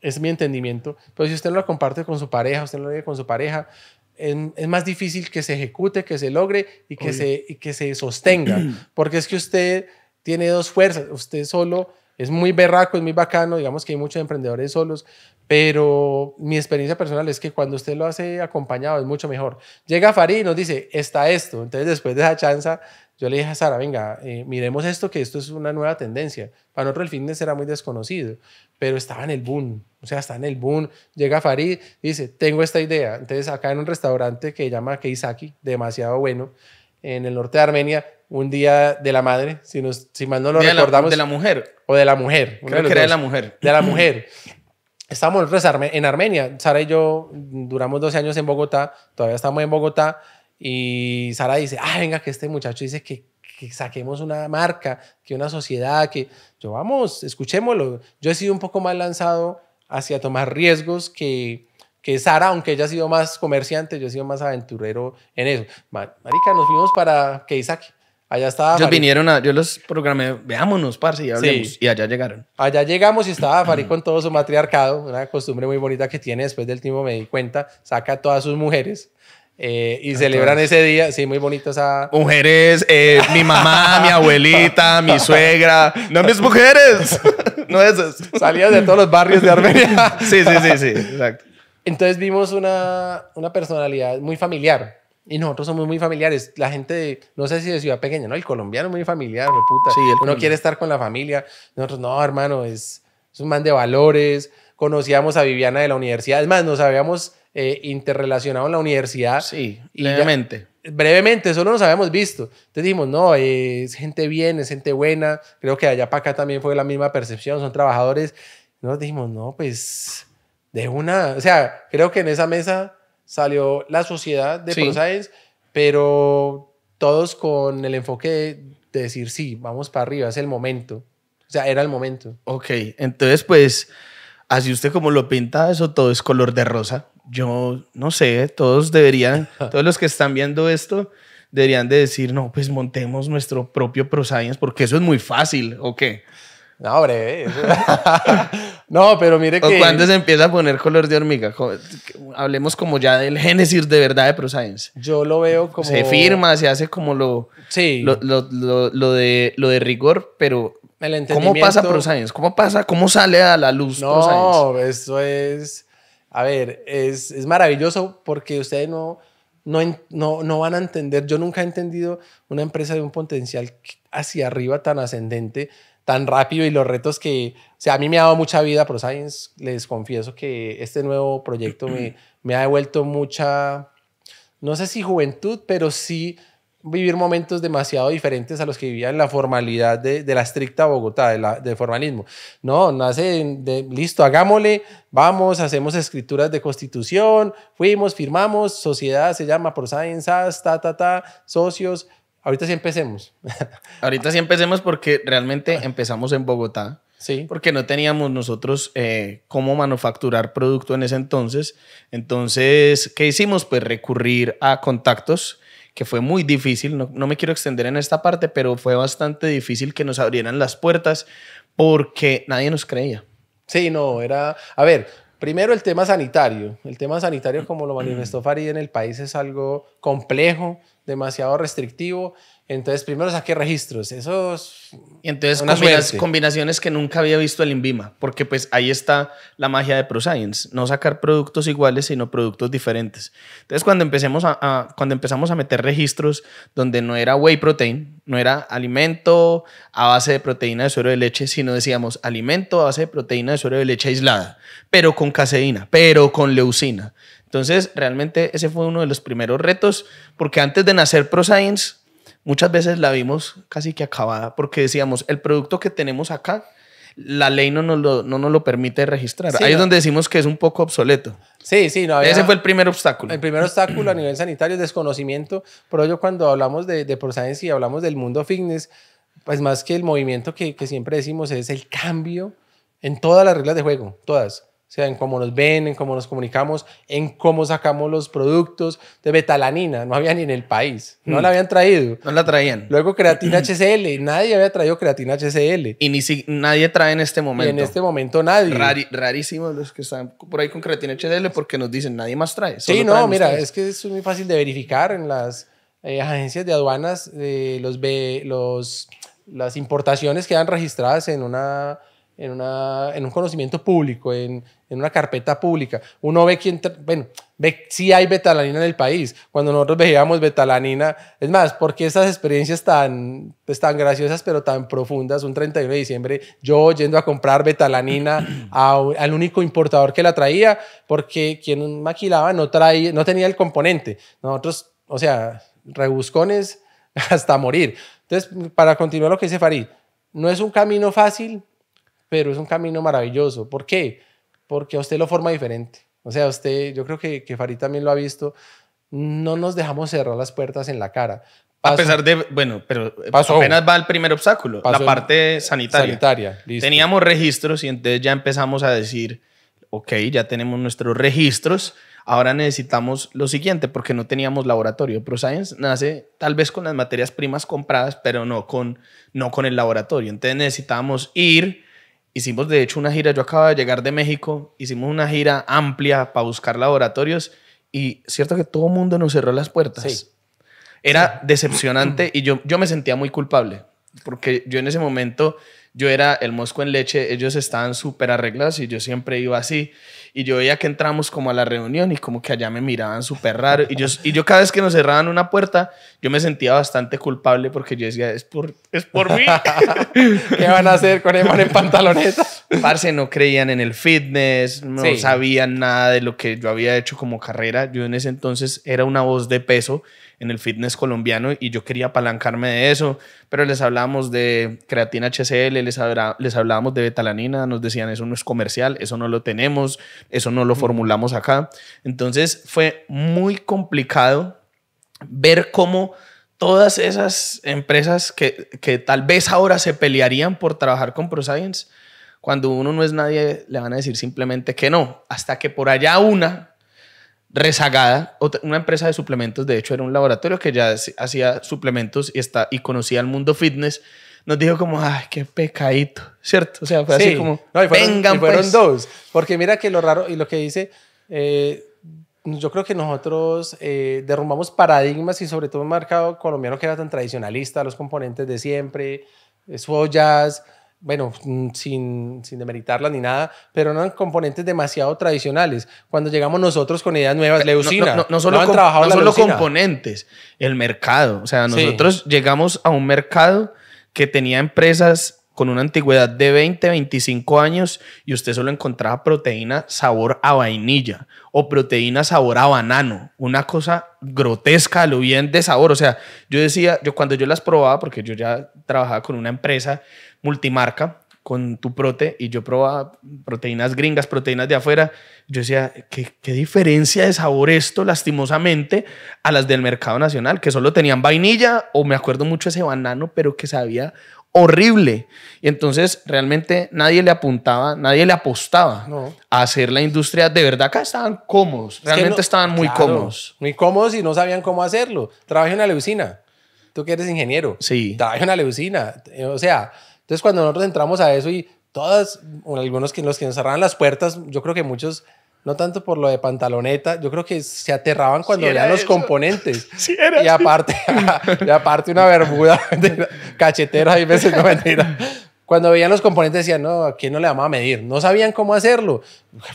es mi entendimiento, pero si usted no la comparte con su pareja, usted no la vive con su pareja, es, es más difícil que se ejecute, que se logre y que, se, y que se sostenga, porque es que usted tiene dos fuerzas, usted solo es muy berraco, es muy bacano, digamos que hay muchos emprendedores solos, pero mi experiencia personal es que cuando usted lo hace acompañado es mucho mejor. Llega Farid y nos dice, está esto. Entonces, después de esa chanza, yo le dije a Sara, venga, eh, miremos esto, que esto es una nueva tendencia. Para nosotros el fitness era muy desconocido, pero estaba en el boom. O sea, está en el boom. Llega Farid y dice, tengo esta idea. Entonces, acá en un restaurante que se llama Keisaki, demasiado bueno, en el norte de Armenia, un día de la madre, si, nos, si mal no lo día recordamos. De la, ¿de la mujer? O de la mujer. Creo que era de la mujer. De la mujer. Estábamos en Armenia, Sara y yo duramos doce años en Bogotá, todavía estamos en Bogotá, y Sara dice, ah, venga, que este muchacho dice que, que saquemos una marca, que una sociedad, que yo, vamos, escuchémoslo. Yo he sido un poco más lanzado hacia tomar riesgos que, que Sara, aunque ella ha sido más comerciante, yo he sido más aventurero en eso. Marica, nos fuimos para Keisaki. Allá estaba Ellos Farid. vinieron, a, yo los programé, veámonos, parce, y hablemos. Sí. Y allá llegaron. Allá llegamos y estaba Farid con todo su matriarcado, una costumbre muy bonita que tiene, después del tiempo me di cuenta, saca a todas sus mujeres eh, y Entonces, celebran ese día. Sí, muy bonito esa... Mujeres, eh, mi mamá, mi abuelita, mi suegra, no mis mujeres, no esas. Salían de todos los barrios de Armenia. Sí, sí, sí, sí, exacto. Entonces vimos una, una personalidad muy familiar. Y nosotros somos muy familiares. La gente, de, no sé si de ciudad pequeña, ¿no? El colombiano es muy familiar, de puta. Sí, Uno colombiano. quiere estar con la familia. Nosotros, no, hermano, es, es un man de valores. Conocíamos a Viviana de la universidad. Es más, nos habíamos eh, interrelacionado en la universidad. Sí, y brevemente. Ya, brevemente, solo nos habíamos visto. Entonces dijimos, no, eh, es gente bien, es gente buena. Creo que allá para acá también fue la misma percepción. Son trabajadores. Nos dijimos, no, pues, de una... O sea, creo que en esa mesa... Salió la sociedad de sí. ProScience, pero todos con el enfoque de, de decir, sí, vamos para arriba, es el momento. O sea, era el momento. Ok, entonces pues, así usted como lo pinta, eso todo es color de rosa. Yo no sé, todos deberían, todos los que están viendo esto, deberían de decir, no, pues montemos nuestro propio ProScience, porque eso es muy fácil, ¿o qué? No, breve. No, pero mire que... ¿Cuándo se empieza a poner color de hormiga? Hablemos como ya del génesis de verdad de ProScience. Yo lo veo como... Se firma, se hace como lo... Sí. Lo, lo, lo, lo, de, lo de rigor, pero... El entendimiento... ¿Cómo pasa ProScience? ¿Cómo pasa? ¿Cómo sale a la luz no, ProScience? No, eso es... A ver, es, es maravilloso porque ustedes no, no, no, no van a entender. Yo nunca he entendido una empresa de un potencial hacia arriba tan ascendente, tan rápido, y los retos que... O sea, a mí me ha dado mucha vida ProScience. Les confieso que este nuevo proyecto me, me ha devuelto mucha... No sé si juventud, pero sí vivir momentos demasiado diferentes a los que vivía en la formalidad de, de la estricta Bogotá, de, la, de formalismo. No, nace de, de... Listo, hagámosle, vamos, hacemos escrituras de constitución, fuimos, firmamos, sociedad se llama ProScience, ta, ta, ta, socios... Ahorita sí empecemos. Ahorita sí empecemos porque realmente empezamos en Bogotá. Sí. Porque no teníamos nosotros eh, cómo manufacturar producto en ese entonces. Entonces, ¿qué hicimos? Pues recurrir a contactos, que fue muy difícil. No, no me quiero extender en esta parte, pero fue bastante difícil que nos abrieran las puertas porque nadie nos creía. Sí, no, era... A ver, primero el tema sanitario. El tema sanitario, como lo manifestó Farid, en el país es algo complejo, demasiado restrictivo. Entonces, primero saqué registros. Esos... Y entonces combinaciones, combinaciones que nunca había visto el INVIMA, porque pues ahí está la magia de ProScience. No sacar productos iguales, sino productos diferentes. Entonces, cuando, empecemos a, a, cuando empezamos a meter registros donde no era whey protein, no era alimento a base de proteína de suero de leche, sino decíamos alimento a base de proteína de suero de leche aislada, pero con caseína, pero con leucina. Entonces, realmente ese fue uno de los primeros retos, porque antes de nacer ProScience, muchas veces la vimos casi que acabada porque decíamos, el producto que tenemos acá, la ley no nos lo, no nos lo permite registrar. Sí, Ahí no. es donde decimos que es un poco obsoleto. Sí, sí. No había, ese fue el primer obstáculo. El primer obstáculo a nivel sanitario es desconocimiento. Por ello, cuando hablamos de, de ProScience y hablamos del mundo fitness, pues más que el movimiento que, que siempre decimos es el cambio en todas las reglas de juego, todas. O sea, en cómo nos ven, en cómo nos comunicamos, en cómo sacamos los productos. De betalanina, no había ni en el país. No mm. la habían traído. No la traían. Luego creatina H C L. Nadie había traído creatina H C L. Y ni si, nadie trae en este momento. Y en este momento nadie. Rari, rarísimos los que están por ahí con creatina H C L porque nos dicen nadie más trae. Sí, no, mira, ustedes. Es que es muy fácil de verificar en las eh, agencias de aduanas. Eh, los, los, las importaciones quedan registradas en una... En, una, en un conocimiento público, en, en una carpeta pública. Uno ve quién, bueno, ve si hay betalanina en el país. Cuando nosotros veíamos betalanina, es más, porque esas experiencias tan, pues, tan graciosas pero tan profundas, un treinta y uno de diciembre, yo yendo a comprar betalanina a, al único importador que la traía, porque quien maquilaba no, traía, no tenía el componente. Nosotros, o sea, rebuscones hasta morir. Entonces, para continuar lo que dice Farid, no es un camino fácil, pero es un camino maravilloso. ¿Por qué? Porque a usted lo forma diferente. O sea, usted, yo creo que, que Farid también lo ha visto, no nos dejamos cerrar las puertas en la cara. Paso, a pesar de, bueno, pero pasó, apenas va el primer obstáculo, la parte sanitaria. sanitaria Teníamos registros y entonces ya empezamos a decir, ok, ya tenemos nuestros registros, ahora necesitamos lo siguiente, porque no teníamos laboratorio. ProScience nace tal vez con las materias primas compradas, pero no con, no con el laboratorio. Entonces necesitábamos ir... Hicimos, de hecho, una gira. Yo acababa de llegar de México. Hicimos una gira amplia para buscar laboratorios y cierto que todo el mundo nos cerró las puertas. Sí. Era sí. decepcionante y yo, yo me sentía muy culpable porque yo en ese momento, yo era el mosco en leche. Ellos estaban súper arreglados y yo siempre iba así. Y yo veía que entramos como a la reunión y como que allá me miraban súper raro. Y yo, y yo cada vez que nos cerraban una puerta, yo me sentía bastante culpable porque yo decía, es por, es por mí. ¿Qué van a hacer con el man en pantaloneta? Parce, no creían en el fitness, no sí. sabían nada de lo que yo había hecho como carrera. Yo en ese entonces era una voz de peso en el fitness colombiano y yo quería apalancarme de eso. Pero les hablábamos de creatina H C L, les, hablá, les hablábamos de betalanina, nos decían eso no es comercial, eso no lo tenemos, eso no lo formulamos acá. Entonces fue muy complicado ver cómo todas esas empresas que, que tal vez ahora se pelearían por trabajar con ProScience, cuando uno no es nadie, le van a decir simplemente que no, hasta que por allá una... rezagada, una empresa de suplementos, de hecho era un laboratorio que ya hacía suplementos y, está, y conocía el mundo fitness, nos dijo como, ay, qué pecadito, ¿cierto? O sea, fue sí. así como, no, y fueron, vengan y fueron pues. dos, porque mira que lo raro y lo que dice, eh, yo creo que nosotros eh, derrumbamos paradigmas y sobre todo un mercado colombiano que era tan tradicionalista, los componentes de siempre, soyas, bueno, sin, sin demeritarlas ni nada, pero eran componentes demasiado tradicionales. Cuando llegamos nosotros con ideas nuevas, leucina. No, no, no solo, no com, no solo componentes, el mercado. O sea, nosotros sí. llegamos a un mercado que tenía empresas con una antigüedad de veinte, veinticinco años y usted solo encontraba proteína sabor a vainilla o proteína sabor a banano. Una cosa grotesca a lo bien de sabor. O sea, yo decía, yo cuando yo las probaba, porque yo ya trabajaba con una empresa multimarca con tu prote y yo probaba proteínas gringas, proteínas de afuera, yo decía, ¿qué, qué diferencia de sabor esto, lastimosamente, a las del mercado nacional, que solo tenían vainilla o me acuerdo mucho ese banano, pero que sabía... horrible. Y entonces realmente nadie le apuntaba, nadie le apostaba no. a hacer la industria. De verdad acá estaban cómodos, realmente es que no, estaban muy claro, cómodos. Muy cómodos y no sabían cómo hacerlo. Trabajé en la leucina. Tú que eres ingeniero. Sí. Trabajé en la leucina. O sea, entonces cuando nosotros entramos a eso y todas, algunos que los que nos cerraban las puertas, yo creo que muchos... No tanto por lo de pantaloneta, yo creo que se aterraban cuando veían los componentes. Sí, era. Y aparte, y aparte una bermuda cachetera, hay veces no mentira. Cuando veían los componentes decían, no, aquí no le vamos a medir. No sabían cómo hacerlo.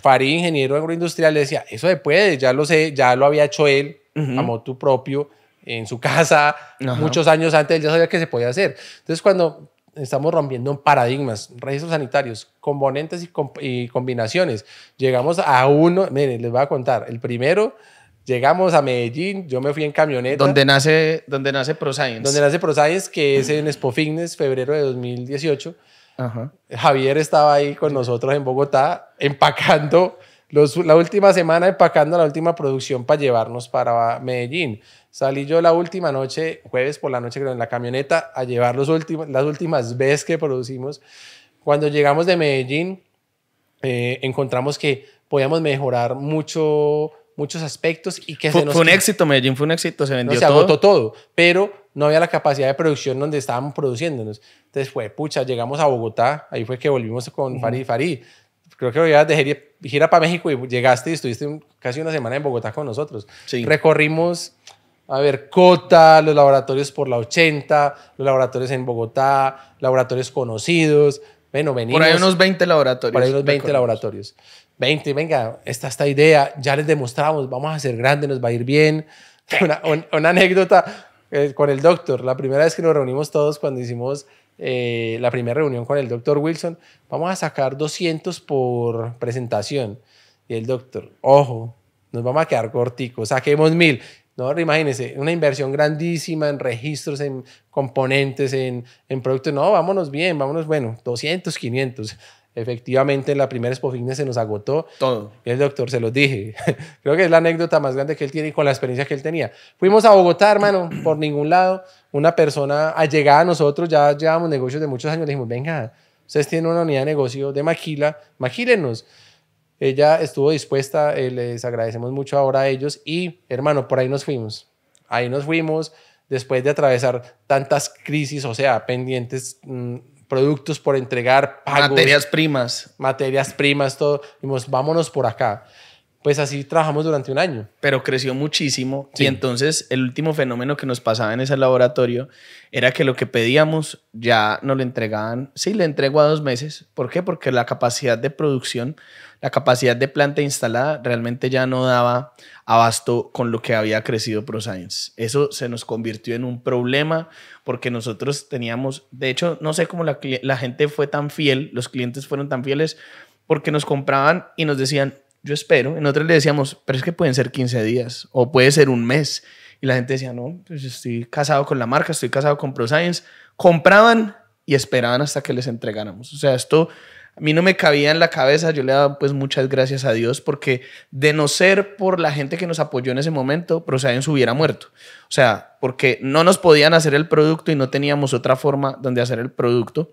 Farid, ingeniero agroindustrial, le decía, eso se puede, ya lo sé, ya lo había hecho él, uh-huh. a motu propio, en su casa, uh-huh. muchos años antes, él ya sabía que se podía hacer. Entonces, cuando estamos rompiendo paradigmas, registros sanitarios, componentes y, comp y combinaciones. Llegamos a uno, miren, les voy a contar, el primero, llegamos a Medellín, yo me fui en camioneta. Donde nace, donde nace ProScience. Donde nace ProScience, que es en Expo Fitness, febrero de dos mil dieciocho. Ajá. Javier estaba ahí con nosotros en Bogotá, empacando, los, la última semana empacando la última producción para llevarnos para Medellín. Salí yo la última noche, jueves por la noche creo, en la camioneta a llevar los últimos, las últimas veces que producimos. Cuando llegamos de Medellín, eh, encontramos que podíamos mejorar mucho, muchos aspectos. Y que fue, se nos fue un éxito, Medellín fue un éxito, se vendió no, se todo. Se agotó todo, pero no había la capacidad de producción donde estábamos produciéndonos. Entonces fue, pucha, llegamos a Bogotá, ahí fue que volvimos con uh-huh. Farid, Farid. Creo que lo llevas de gira, gira para México y llegaste y estuviste un, casi una semana en Bogotá con nosotros. Sí. Recorrimos... A ver, Cota, los laboratorios por la ochenta, los laboratorios en Bogotá, laboratorios conocidos. Bueno, venimos. Por ahí unos veinte laboratorios. Por ahí unos veinte laboratorios. veinte, venga, esta, esta idea, ya les demostramos, vamos a ser grandes, nos va a ir bien. Una, un, una anécdota eh, con el doctor. La primera vez que nos reunimos todos cuando hicimos eh, la primera reunión con el doctor Wilson, vamos a sacar doscientos por presentación. Y el doctor, ojo, nos vamos a quedar corticos, saquemos mil. No, imagínense, una inversión grandísima en registros, en componentes, en, en productos. No, vámonos bien, vámonos, bueno, doscientos, quinientos. Efectivamente, en la primera Expo Fitness se nos agotó. Todo. Y el doctor, se los dije. Creo que es la anécdota más grande que él tiene y con la experiencia que él tenía. Fuimos a Bogotá, hermano, por ningún lado. Una persona allegada a nosotros, ya llevábamos negocios de muchos años, le dijimos, venga, ustedes tienen una unidad de negocio de maquila, maquílenos. Ella estuvo dispuesta, eh, les agradecemos mucho ahora a ellos y, hermano, por ahí nos fuimos. Ahí nos fuimos después de atravesar tantas crisis, o sea, pendientes, mmm, productos por entregar, pagos. Materias primas. Materias primas, todo. Dijimos, vámonos por acá. Pues así trabajamos durante un año. Pero creció muchísimo sí. y entonces el último fenómeno que nos pasaba en ese laboratorio era que lo que pedíamos ya nos lo entregaban. Sí, le entrego a dos meses. ¿Por qué? Porque la capacidad de producción, la capacidad de planta instalada realmente ya no daba abasto con lo que había crecido ProScience. Eso se nos convirtió en un problema porque nosotros teníamos... De hecho, no sé cómo la, la gente fue tan fiel, los clientes fueron tan fieles porque nos compraban y nos decían... Yo espero. Y nosotros le decíamos, pero es que pueden ser quince días o puede ser un mes. Y la gente decía, no, pues estoy casado con la marca, estoy casado con ProScience. Compraban y esperaban hasta que les entregáramos. O sea, esto a mí no me cabía en la cabeza. Yo le daba pues muchas gracias a Dios porque de no ser por la gente que nos apoyó en ese momento, ProScience hubiera muerto. O sea, porque no nos podían hacer el producto y no teníamos otra forma donde hacer el producto.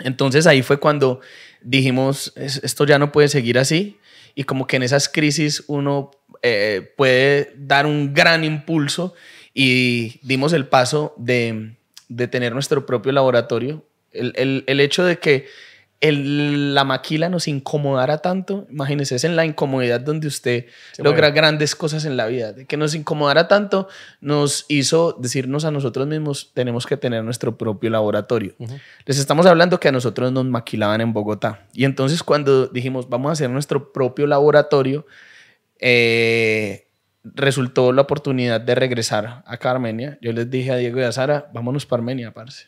Entonces ahí fue cuando dijimos, esto ya no puede seguir así. Y como que en esas crisis uno eh, puede dar un gran impulso y dimos el paso de, de tener nuestro propio laboratorio. El, el, el hecho de que el, la maquila nos incomodara tanto, imagínense, es en la incomodidad donde usted Se logra mueve. grandes cosas en la vida. De que nos incomodara tanto nos hizo decirnos a nosotros mismos tenemos que tener nuestro propio laboratorio. Uh-huh. Les estamos hablando que a nosotros nos maquilaban en Bogotá. Y entonces cuando dijimos vamos a hacer nuestro propio laboratorio, eh, resultó la oportunidad de regresar acá a Armenia. Yo les dije a Diego y a Sara, vámonos para Armenia, parce.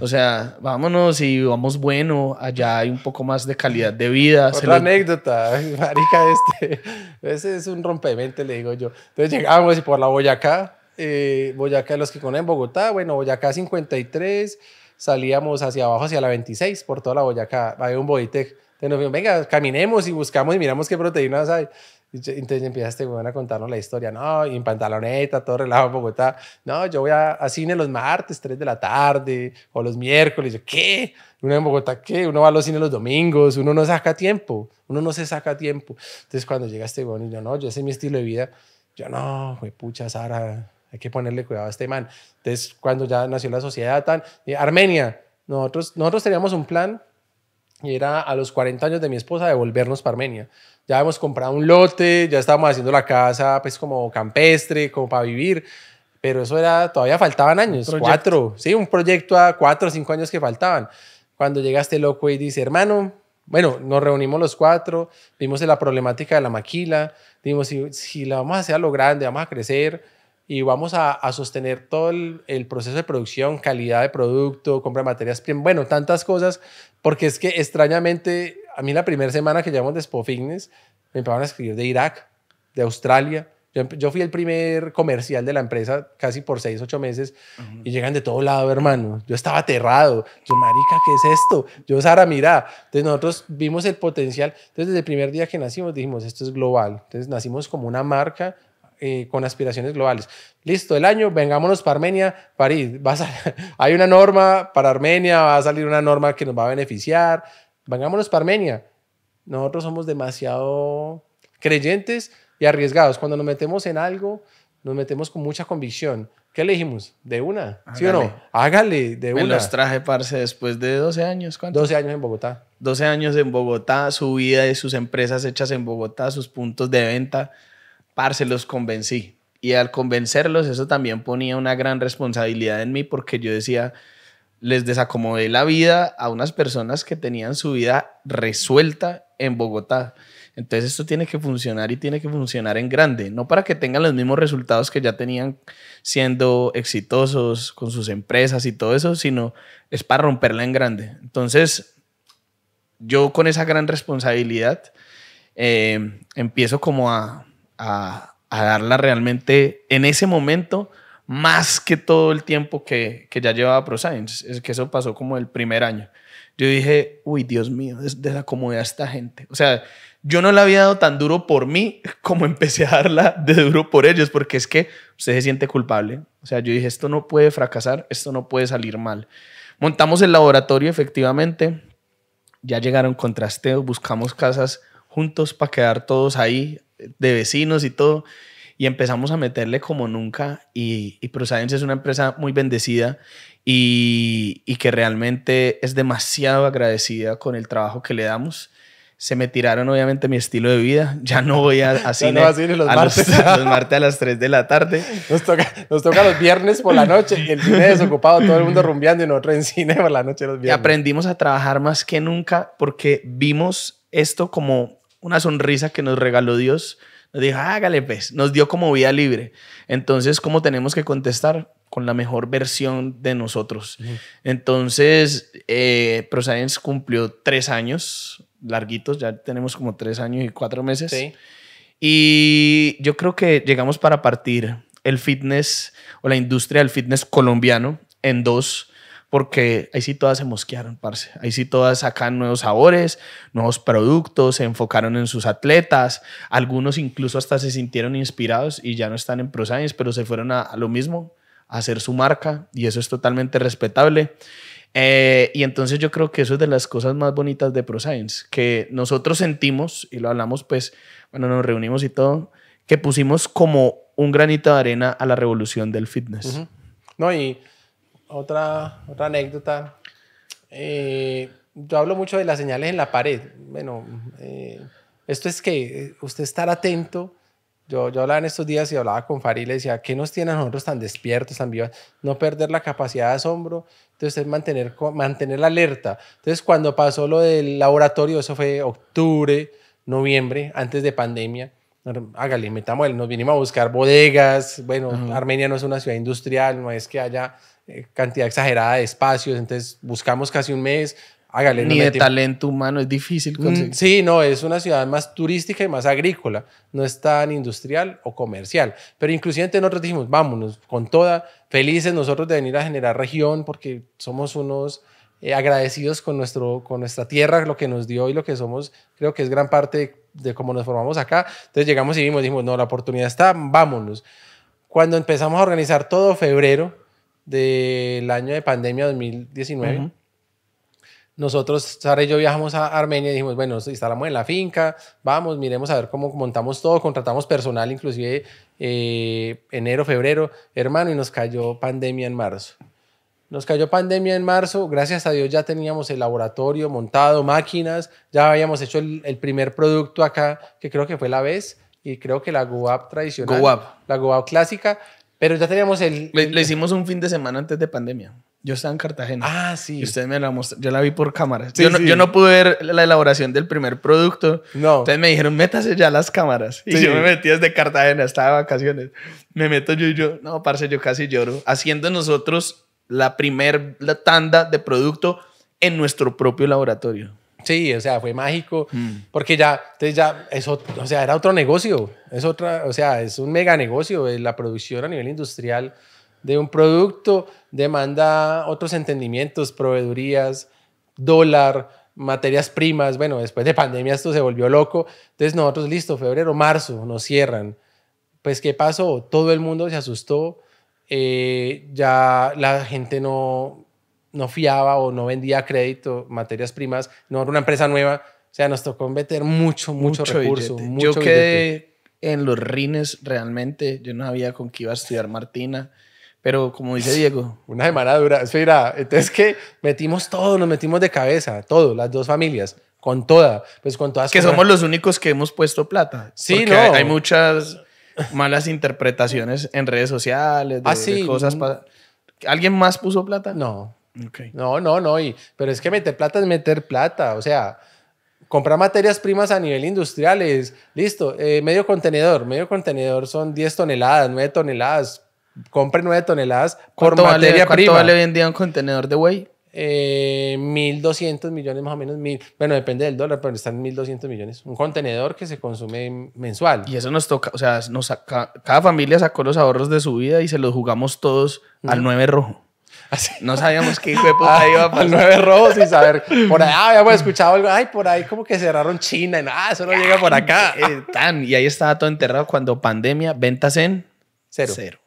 O sea, vámonos y vamos bueno, allá hay un poco más de calidad de vida. Otra lo... anécdota, marica este, ese es un rompemente, le digo yo. Entonces llegamos y por la Boyacá, eh, Boyacá, los que conocen Bogotá, bueno, Boyacá cincuenta y tres, salíamos hacia abajo, hacia la veintiséis, por toda la Boyacá, había un Bodytech. Entonces nos dijo, venga, caminemos y buscamos y miramos qué proteínas hay. Entonces empieza este weón a contarnos la historia, no, y en pantaloneta, todo relajado en Bogotá. No, yo voy a, a cine los martes, tres de la tarde, o los miércoles. Yo, ¿qué? Uno en Bogotá, ¿qué? Uno va a los cines los domingos, uno no saca tiempo, uno no se saca tiempo. Entonces cuando llega este weón y yo, no, yo ese es mi estilo de vida. Yo, no, pucha, Sara, hay que ponerle cuidado a este man. Entonces cuando ya nació la sociedad, tan, eh, Armenia, nosotros, nosotros teníamos un plan, y era a los cuarenta años de mi esposa devolvernos para Armenia. Ya habíamos comprado un lote, ya estábamos haciendo la casa pues como campestre, como para vivir, pero eso era, todavía faltaban años, cuatro, sí, un proyecto a cuatro o cinco años que faltaban. Cuando llega este loco y dice, hermano, bueno, nos reunimos los cuatro, vimos la problemática de la maquila, dijimos, si, si la vamos a hacer a lo grande, vamos a crecer y vamos a, a sostener todo el, el proceso de producción, calidad de producto, compra de materias primas, bueno, tantas cosas, porque es que extrañamente a mí la primera semana que llevamos de Expo Fitness me empezaron a escribir de Irak, de Australia. Yo, yo fui el primer comercial de la empresa casi por seis, ocho meses uh-huh. y llegan de todo lado, hermano. Yo estaba aterrado. Yo, marica, ¿qué es esto? Yo, Sara, mira. Entonces nosotros vimos el potencial. Entonces desde el primer día que nacimos dijimos, esto es global. Entonces nacimos como una marca Eh, con aspiraciones globales. Listo, el año, vengámonos para Armenia, París, va a salir, hay una norma para Armenia, va a salir una norma que nos va a beneficiar, vengámonos para Armenia. Nosotros somos demasiado creyentes y arriesgados. Cuando nos metemos en algo, nos metemos con mucha convicción. ¿Qué le dijimos? De una, hágale. ¿Sí o no? Hágale, de Me una. Los traje, parce, después de doce años. ¿Cuánto? doce años en Bogotá. doce años en Bogotá, su vida de sus empresas hechas en Bogotá, sus puntos de venta. Parce, los convencí. Y al convencerlos, eso también ponía una gran responsabilidad en mí, porque yo decía, les desacomodé la vida a unas personas que tenían su vida resuelta en Bogotá. Entonces esto tiene que funcionar y tiene que funcionar en grande. No para que tengan los mismos resultados que ya tenían siendo exitosos con sus empresas y todo eso, sino es para romperla en grande. Entonces yo con esa gran responsabilidad eh, empiezo como a... A, a darla realmente en ese momento, más que todo el tiempo que, que ya llevaba ProScience. Es que eso pasó como el primer año. Yo dije, uy, Dios mío, desacomodé a esta gente. O sea, yo no la había dado tan duro por mí como empecé a darla de duro por ellos, porque es que usted se siente culpable. O sea, yo dije, esto no puede fracasar, esto no puede salir mal. Montamos el laboratorio, efectivamente. Ya llegaron contrasteos, buscamos casas juntos para quedar todos ahí, de vecinos y todo, y empezamos a meterle como nunca, y, y ProScience es una empresa muy bendecida y, y que realmente es demasiado agradecida con el trabajo que le damos. Se me tiraron obviamente mi estilo de vida, ya no voy a, a cine, no, a cine los, a martes. Los, los martes a las tres de la tarde. Nos toca, nos toca los viernes por la noche, y el cine desocupado, todo el mundo rumbeando y nosotros en cine por la noche los viernes. Y aprendimos a trabajar más que nunca porque vimos esto como una sonrisa que nos regaló Dios. Nos dijo, hágale pues, nos dio como vía libre. Entonces, ¿cómo tenemos que contestar? Con la mejor versión de nosotros. Uh-huh. Entonces, eh, ProScience cumplió tres años larguitos, ya tenemos como tres años y cuatro meses. Sí. Y yo creo que llegamos para partir el fitness o la industria del fitness colombiano en dos. Porque ahí sí todas se mosquearon, parce. Ahí sí todas sacan nuevos sabores, nuevos productos, se enfocaron en sus atletas. Algunos incluso hasta se sintieron inspirados y ya no están en ProScience, pero se fueron a, a lo mismo, a hacer su marca, y eso es totalmente respetable. Eh, y entonces yo creo que eso es de las cosas más bonitas de ProScience, que nosotros sentimos, y lo hablamos pues, bueno, nos reunimos y todo, que pusimos como un granito de arena a la revolución del fitness. Uh-huh. No, y... Otra, otra anécdota, eh, yo hablo mucho de las señales en la pared. Bueno, eh, esto es que usted estar atento. Yo, yo hablaba en estos días y hablaba con Farid y le decía, ¿qué nos tiene a nosotros tan despiertos, tan vivos? No perder la capacidad de asombro, entonces es mantener, mantener la alerta. Entonces cuando pasó lo del laboratorio, eso fue octubre, noviembre, antes de pandemia. Hágale, metámosle, nos vinimos a buscar bodegas. Bueno, uh-huh. Armenia no es una ciudad industrial, no es que haya cantidad exagerada de espacios, entonces buscamos casi un mes, hágale. Ni de talento humano, es difícil conseguir. Mm, sí, no, es una ciudad más turística y más agrícola, no es tan industrial o comercial, pero inclusive nosotros dijimos, vámonos con toda, felices nosotros de venir a generar región, porque somos unos eh, agradecidos con, nuestro, con nuestra tierra, lo que nos dio y lo que somos. Creo que es gran parte de cómo nos formamos acá. Entonces llegamos y vimos, dijimos, no, la oportunidad está, vámonos. Cuando empezamos a organizar todo febrero del año de pandemia dos mil diecinueve, uh-huh. nosotros, Sara y yo, viajamos a Armenia y dijimos, bueno, nos instalamos en la finca, vamos, miremos a ver cómo montamos todo, contratamos personal, inclusive eh, enero, febrero, hermano, y nos cayó pandemia en marzo. Nos cayó pandemia en marzo, gracias a Dios ya teníamos el laboratorio montado, máquinas, ya habíamos hecho el, el primer producto acá, que creo que fue la vez, y creo que la GoApp tradicional, Go la GoApp clásica, pero ya teníamos el... Le, le hicimos un fin de semana antes de pandemia. Yo estaba en Cartagena. Ah, sí. Y usted me la mostró. Yo la vi por cámaras. Sí, yo, no, sí. yo no pude ver la elaboración del primer producto. No. Entonces me dijeron, métase ya las cámaras. Y sí. yo me metí desde Cartagena, estaba de vacaciones. Me meto yo y yo, no, parce, yo casi lloro. Haciendo nosotros la primer la tanda de producto en nuestro propio laboratorio. Sí, o sea, fue mágico. Mm. Porque ya, entonces ya, eso, o sea, era otro negocio. Es otra, o sea, es un mega negocio. La producción a nivel industrial de un producto demanda otros entendimientos, proveedurías, dólar, materias primas. Bueno, después de pandemia esto se volvió loco. Entonces nosotros, listo, febrero, marzo, nos cierran. Pues, ¿qué pasó? Todo el mundo se asustó. Eh, ya la gente no, no fiaba o no vendía crédito, materias primas. No era una empresa nueva. O sea, nos tocó meter mucho, mucho, mucho recurso. Mucho Yo quedé billete. en los rines realmente. Yo no sabía con qué iba a estudiar Martina. Pero como dice Diego, una semana dura. Espera, entonces que metimos todo, nos metimos de cabeza, todo, las dos familias, con toda, pues con todas. Que somos los únicos que hemos puesto plata. Sí, no. Hay, hay muchas malas interpretaciones en redes sociales, de, ah, sí. de cosas. ¿Alguien más puso plata? No. Okay. No, no, no. Y, pero es que meter plata es meter plata. O sea, comprar materias primas a nivel industrial es, listo, eh, medio contenedor. Medio contenedor son diez toneladas, nueve toneladas. Compre nueve toneladas por materia vale, prima. ¿Cuánto vale vendía un contenedor de whey? Eh, mil doscientos millones más o menos. Mil, bueno, depende del dólar, pero están mil doscientos millones. Un contenedor que se consume mensual. Y eso nos toca, o sea, nos saca, cada familia sacó los ahorros de su vida y se los jugamos todos mm. al nueve rojo. Así. No sabíamos qué hijo de puta ah, iba a pasar. nueve rojos sin saber. Por ahí ah, habíamos escuchado algo. Ay, por ahí como que cerraron China. Y, ah, eso no ah, llega por acá. Eh, tan, y ahí estaba todo enterrado cuando pandemia, ventas en cero. cero.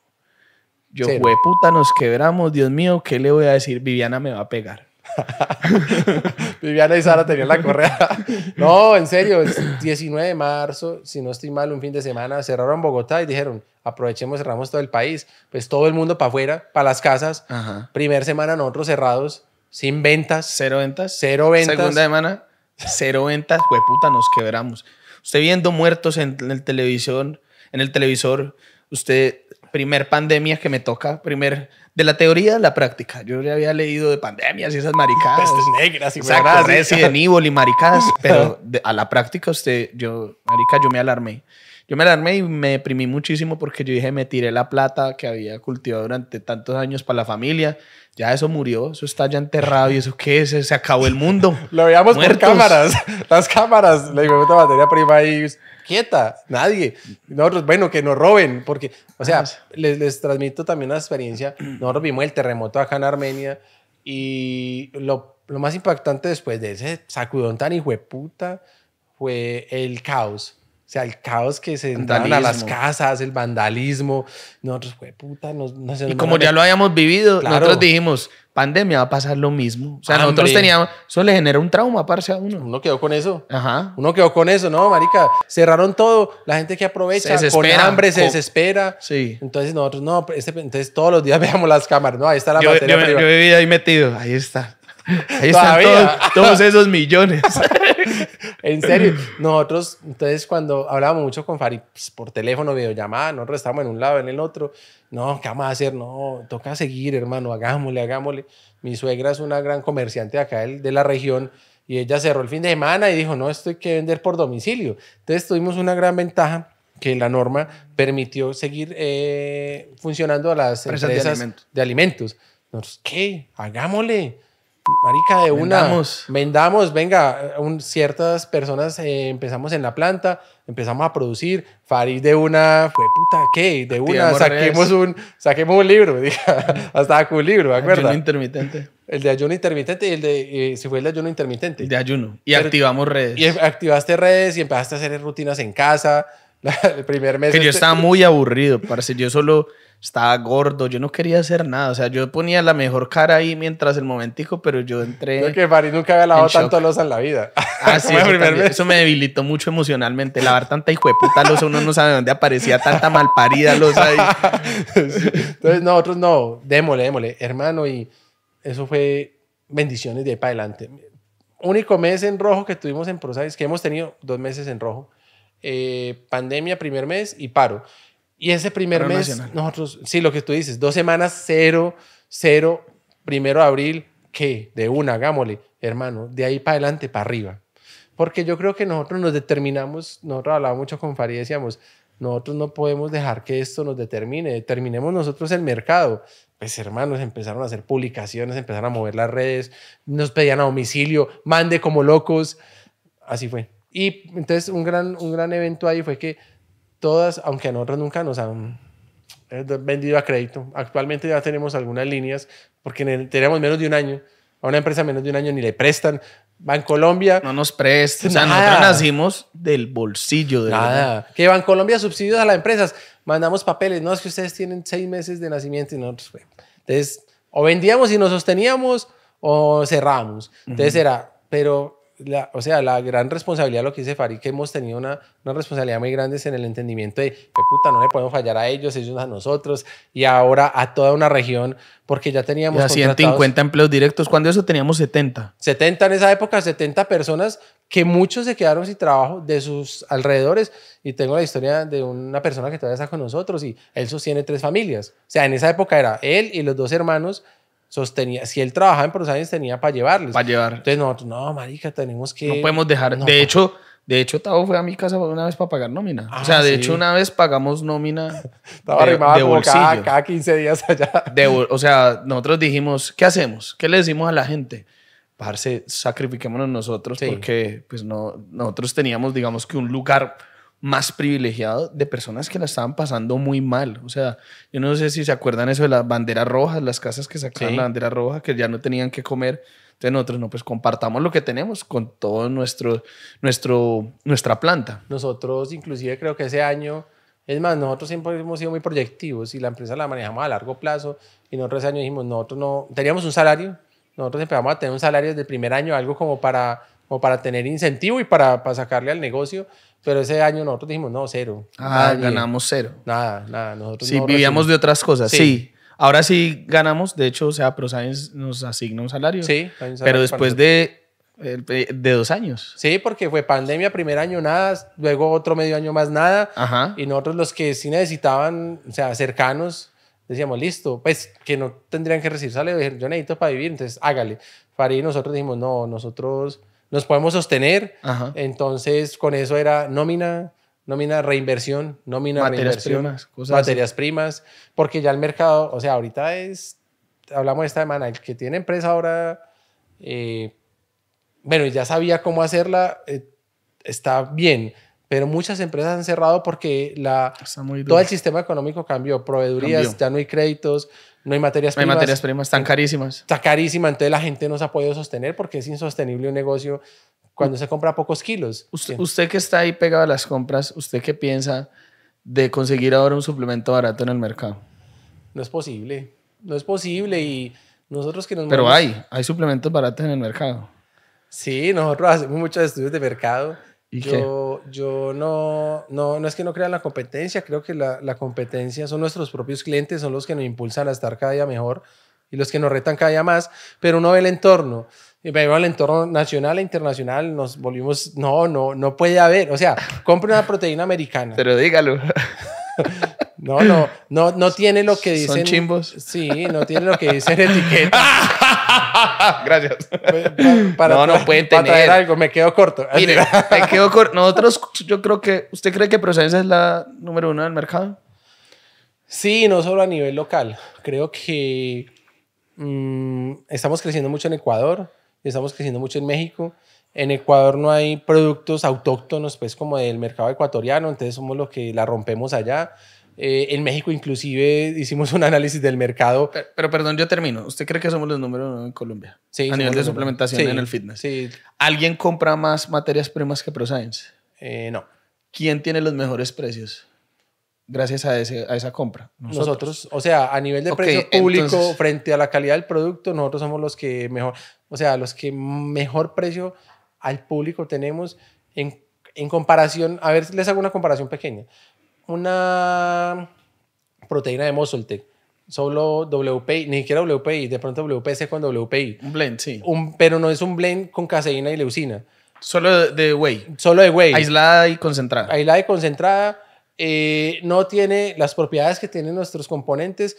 Yo, hueputa, nos quebramos, Dios mío, ¿qué le voy a decir? Viviana me va a pegar. Viviana y Sara tenían la correa. No, en serio, el diecinueve de marzo, si no estoy mal, un fin de semana, cerraron Bogotá y dijeron, aprovechemos, cerramos todo el país. Pues todo el mundo para afuera, para las casas. Ajá. Primer semana nosotros cerrados, sin ventas. Cero ventas. Cero ventas. Segunda semana, cero ventas, hueputa, nos quebramos. Usted viendo muertos en el televisión, en el televisor, usted... Primer pandemia que me toca, primer de la teoría a la práctica. Yo ya había leído de pandemias y esas maricadas. Pestes negras y exacto, Resident Evil y maricadas, pero de, a la práctica usted, yo, marica, yo me alarmé. Yo me alarmé y me deprimí muchísimo porque yo dije, me tiré la plata que había cultivado durante tantos años para la familia. Ya eso murió, eso está ya enterrado y eso qué es, se acabó el mundo. Lo veíamos por cámaras, las cámaras, la hijo de materia prima ahí... quieta, nadie. Nosotros, bueno, que nos roben, porque, o sea, les, les transmito también una experiencia. Nosotros vimos el terremoto acá en Armenia y lo, lo más impactante después de ese sacudón tan hijueputa fue el caos. O sea, el caos que se entraron a las casas, el vandalismo. Nosotros, hueputa, nos, nos... Y como ya lo habíamos vivido, claro. Nosotros dijimos, pandemia va a pasar lo mismo. O sea, ¡hambre! Nosotros teníamos... Eso le genera un trauma, parce, a uno. Uno quedó con eso. Ajá. Uno quedó con eso, ¿no, marica? Cerraron todo. La gente que aprovecha con hambre se desespera. Sí. Entonces nosotros, no, este, entonces todos los días veamos las cámaras. No, ahí está la yo, materia yo, prima. Yo vivía ahí metido. Ahí está. Ahí están todos, todos esos millones. En serio, nosotros entonces cuando hablábamos mucho con Farid pues, por teléfono, videollamada, nosotros estábamos en un lado, en el otro, no, ¿qué vamos a hacer? No, toca seguir, hermano, hagámosle, hagámosle. Mi suegra es una gran comerciante acá de la región y ella cerró el fin de semana y dijo, no, esto hay que vender por domicilio. Entonces tuvimos una gran ventaja que la norma permitió seguir eh, funcionando a las empresas de alimentos. De alimentos. Nosotros, ¿qué? Hagámosle. marica, de una. Vendamos. Vendamos, venga, un, ciertas personas eh, empezamos en la planta, empezamos a producir. Farid de una, fue puta, ¿qué? De una, saquemos un, saquemos un libro, diga, hasta un libro, ¿me acuerdas? Ayuno intermitente. El de ayuno intermitente y el de, eh, si fue el de ayuno intermitente. El de ayuno. Y Pero, activamos redes. Y activaste redes y empezaste a hacer rutinas en casa. La, el primer mes. Que este... yo estaba muy aburrido, parce. Yo solo estaba gordo. Yo no quería hacer nada. O sea, yo ponía la mejor cara ahí mientras el momentico, pero yo entré... No, que Farid nunca había lavado tanto losa en la vida. Ah, sí, eso, eso me debilitó mucho emocionalmente. Lavar tanta hijueputa losa, uno no sabe dónde aparecía tanta malparida losa ahí. Entonces, nosotros no. Démole, démole. Hermano, y eso fue bendiciones de ahí para adelante. Único mes en rojo que tuvimos en ProScience, que hemos tenido dos meses en rojo. Eh, pandemia primer mes y paro. Y ese primer paro mes, nacional. Nosotros, sí, lo que tú dices, dos semanas, cero, cero, primero de abril, ¿qué? De una, hagámosle, hermano, de ahí para adelante, para arriba. Porque yo creo que nosotros nos determinamos, nosotros hablábamos mucho con Farid, decíamos, nosotros no podemos dejar que esto nos determine, determinemos nosotros el mercado. Pues hermanos, empezaron a hacer publicaciones, empezaron a mover las redes, nos pedían a domicilio, mande como locos, así fue. Y entonces un gran, un gran evento ahí fue que todas, aunque a nosotros nunca nos han vendido a crédito, actualmente ya tenemos algunas líneas, porque tenemos menos de un año, a una empresa menos de un año ni le prestan, Bancolombia... No nos presta, o sea, nosotros nacimos del bolsillo. De nada, que Bancolombia subsidios a las empresas, mandamos papeles, no es que ustedes tienen seis meses de nacimiento y nosotros... Bueno, entonces, o vendíamos y nos sosteníamos o cerramos, entonces uh-huh. era, pero... La, o sea, la gran responsabilidad, lo que dice Farid, que hemos tenido una, una responsabilidad muy grande en el entendimiento de que puta, no le podemos fallar a ellos, ellos a nosotros y ahora a toda una región, porque ya teníamos ya ciento cincuenta empleos directos. Cuando eso teníamos setenta. setenta en esa época, setenta personas que muchos se quedaron sin trabajo de sus alrededores. Y tengo la historia de una persona que todavía está con nosotros y él sostiene tres familias. O sea, en esa época era él y los dos hermanos. Sostenía, si él trabajaba en ProScience tenía para llevarles. Para llevar. Entonces nosotros, no, marica, tenemos que... No podemos dejar. No. De hecho, de hecho, Tavo fue a mi casa una vez para pagar nómina. Ah, o sea, de sí. hecho, una vez pagamos nómina Estaba de, de bolsillo. Cada, cada quince días allá. De, o sea, nosotros dijimos, ¿qué hacemos? ¿Qué le decimos a la gente? Parce, sacrifiquémonos nosotros sí. porque pues, no, nosotros teníamos, digamos, que un lugar más privilegiado de personas que la estaban pasando muy mal. O sea, yo no sé si se acuerdan eso de las banderas rojas, las casas que sacaban sí. la bandera roja, que ya no tenían que comer. Entonces nosotros, no, pues compartamos lo que tenemos con todo nuestro, nuestro, nuestra planta. Nosotros inclusive creo que ese año, es más, nosotros siempre hemos sido muy proyectivos y la empresa la manejamos a largo plazo y nosotros ese año dijimos, nosotros no, teníamos un salario, nosotros empezamos a tener un salario desde el primer año, algo como para... o para tener incentivo y para, para sacarle al negocio, pero ese año nosotros dijimos, no, cero. Ah, nadie, ganamos cero. Nada, nada. Nosotros sí, no vivíamos recibimos. De otras cosas, sí. sí. Ahora sí ganamos, de hecho, o sea, ProScience nos asigna un salario. Sí. Hay un salario, pero después de, de dos años. Sí, porque fue pandemia, primer año nada, luego otro medio año más nada, ajá. y nosotros los que sí necesitaban, o sea, cercanos, decíamos, listo, pues que no tendrían que recibir salario, yo necesito para vivir, entonces hágale. Farid y nosotros dijimos, no, nosotros... nos podemos sostener, ajá. entonces con eso era nómina, nómina reinversión, nómina materias reinversión, primas, cosas materias así. primas, porque ya el mercado, o sea, ahorita es, hablamos de esta semana, el que tiene empresa ahora, eh, bueno, ya sabía cómo hacerla, eh, está bien, pero muchas empresas han cerrado porque la, todo el sistema económico cambió, proveedurías, cambió. Ya no hay créditos, no hay materias primas. No hay materias primas, están carísimas. Está carísima, entonces la gente no se ha podido sostener porque es insostenible un negocio cuando se compra pocos kilos. Usted, usted que está ahí pegado a las compras, ¿usted qué piensa de conseguir ahora un suplemento barato en el mercado? No es posible, no es posible y nosotros que nos... Pero movemos... hay, hay suplementos baratos en el mercado. Sí, nosotros hacemos muchos estudios de mercado. ¿Y yo qué? yo no, no, no es que no crea la competencia, creo que la, la competencia son nuestros propios clientes, son los que nos impulsan a estar cada día mejor y los que nos retan cada día más, pero uno ve el entorno, y ve el entorno nacional e internacional, nos volvimos, no, no, no puede haber, o sea, compre una proteína americana. Pero dígalo. No, no, no, no tiene lo que dicen. Son chimbos. Sí, no tiene lo que dicen etiquetas. Gracias. Para, para no, no pueden tener. Para traer algo, me quedo corto. Mire, me quedo corto. Nosotros, yo creo que, ¿usted cree que ProScience es la número uno del mercado? Sí, no solo a nivel local. Creo que mmm, estamos creciendo mucho en Ecuador, estamos creciendo mucho en México. En Ecuador no hay productos autóctonos, pues, como del mercado ecuatoriano, entonces somos los que la rompemos allá. Eh, en México inclusive hicimos un análisis del mercado. Pero, pero perdón, yo termino. ¿Usted cree que somos los número uno en Colombia? Sí, a nivel de suplementación, sí, en el fitness. Sí. ¿Alguien compra más materias primas que ProScience? Eh, no. ¿Quién tiene los mejores precios gracias a, ese, a esa compra? Nosotros. nosotros. O sea, a nivel de okay, precio público, entonces, frente a la calidad del producto, nosotros somos los que mejor, o sea, los que mejor precio al público tenemos en, en comparación. A ver, les hago una comparación pequeña. Una proteína de Mozoltec, solo W P I, ni siquiera W P I, de pronto W P C con W P I. Un blend, sí. Un, pero no es un blend con caseína y leucina. Solo de whey. Solo de whey. Aislada y concentrada. Aislada y concentrada. Eh, no tiene las propiedades que tienen nuestros componentes,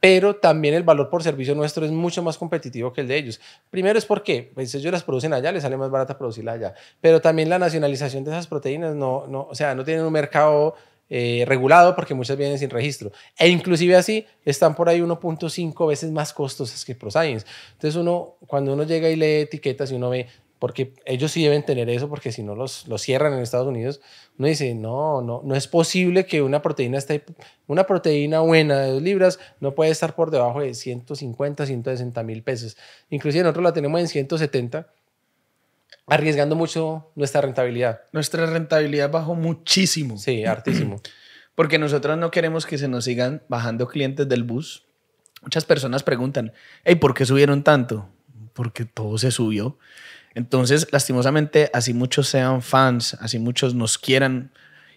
pero también el valor por servicio nuestro es mucho más competitivo que el de ellos. Primero es porque pues ellos las producen allá, les sale más barata producirla allá. Pero también la nacionalización de esas proteínas, no, no, o sea, no tienen un mercado... Eh, regulado, porque muchas vienen sin registro, e inclusive así están por ahí uno punto cinco veces más costosas que ProScience. Entonces uno, cuando uno llega y lee etiquetas y uno ve, porque ellos sí deben tener eso, porque si no los, los cierran en Estados Unidos, uno dice, no, no, no es posible que una proteína esté, una proteína buena de dos libras no puede estar por debajo de ciento cincuenta, ciento sesenta mil pesos. Inclusive nosotros la tenemos en ciento setenta, arriesgando mucho nuestra rentabilidad. Nuestra rentabilidad bajó muchísimo. Sí, hartísimo. Porque nosotros no queremos que se nos sigan bajando clientes del bus. Muchas personas preguntan, hey, ¿por qué subieron tanto? Porque todo se subió. Entonces, lastimosamente, así muchos sean fans, así muchos nos quieran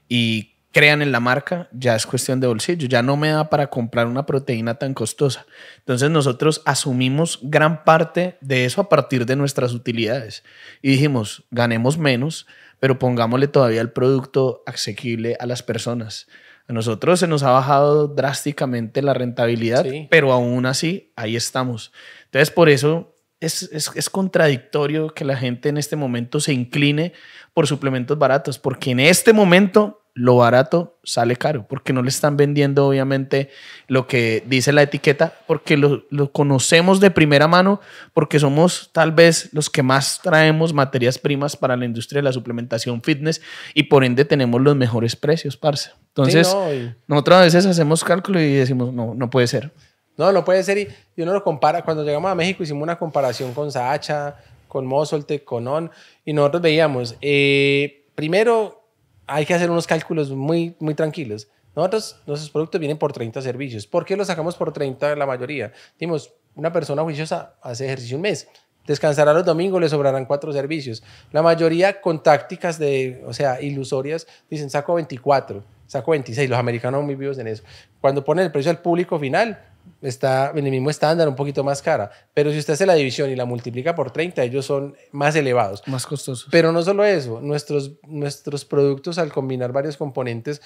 y crean en la marca, ya es cuestión de bolsillo. Ya no me da para comprar una proteína tan costosa. Entonces nosotros asumimos gran parte de eso a partir de nuestras utilidades. Y dijimos, ganemos menos, pero pongámosle todavía el producto asequible a las personas. A nosotros se nos ha bajado drásticamente la rentabilidad, sí, pero aún así ahí estamos. Entonces por eso... Es, es, es contradictorio que la gente en este momento se incline por suplementos baratos, porque en este momento lo barato sale caro, porque no le están vendiendo obviamente lo que dice la etiqueta, porque lo, lo conocemos de primera mano, porque somos tal vez los que más traemos materias primas para la industria de la suplementación fitness y por ende tenemos los mejores precios, parce. Entonces sí, no, y... nosotros a veces hacemos cálculo y decimos no, no puede ser. No, no puede ser. Y, y uno lo compara. Cuando llegamos a México hicimos una comparación con Sacha, con Mozoltec, con On. Y nosotros veíamos, eh, primero hay que hacer unos cálculos muy, muy tranquilos. Nosotros, nuestros productos vienen por treinta servicios. ¿Por qué los sacamos por treinta la mayoría? Dimos, una persona juiciosa hace ejercicio un mes. Descansará los domingos, le sobrarán cuatro servicios. La mayoría con tácticas de, o sea, ilusorias, dicen saco veinticuatro, saco veintiséis. Los americanos son muy vivos en eso. Cuando ponen el precio al público final... está en el mismo estándar, un poquito más cara, pero si usted hace la división y la multiplica por treinta, ellos son más elevados, más costosos. Pero no solo eso, nuestros, nuestros productos, al combinar varios componentes,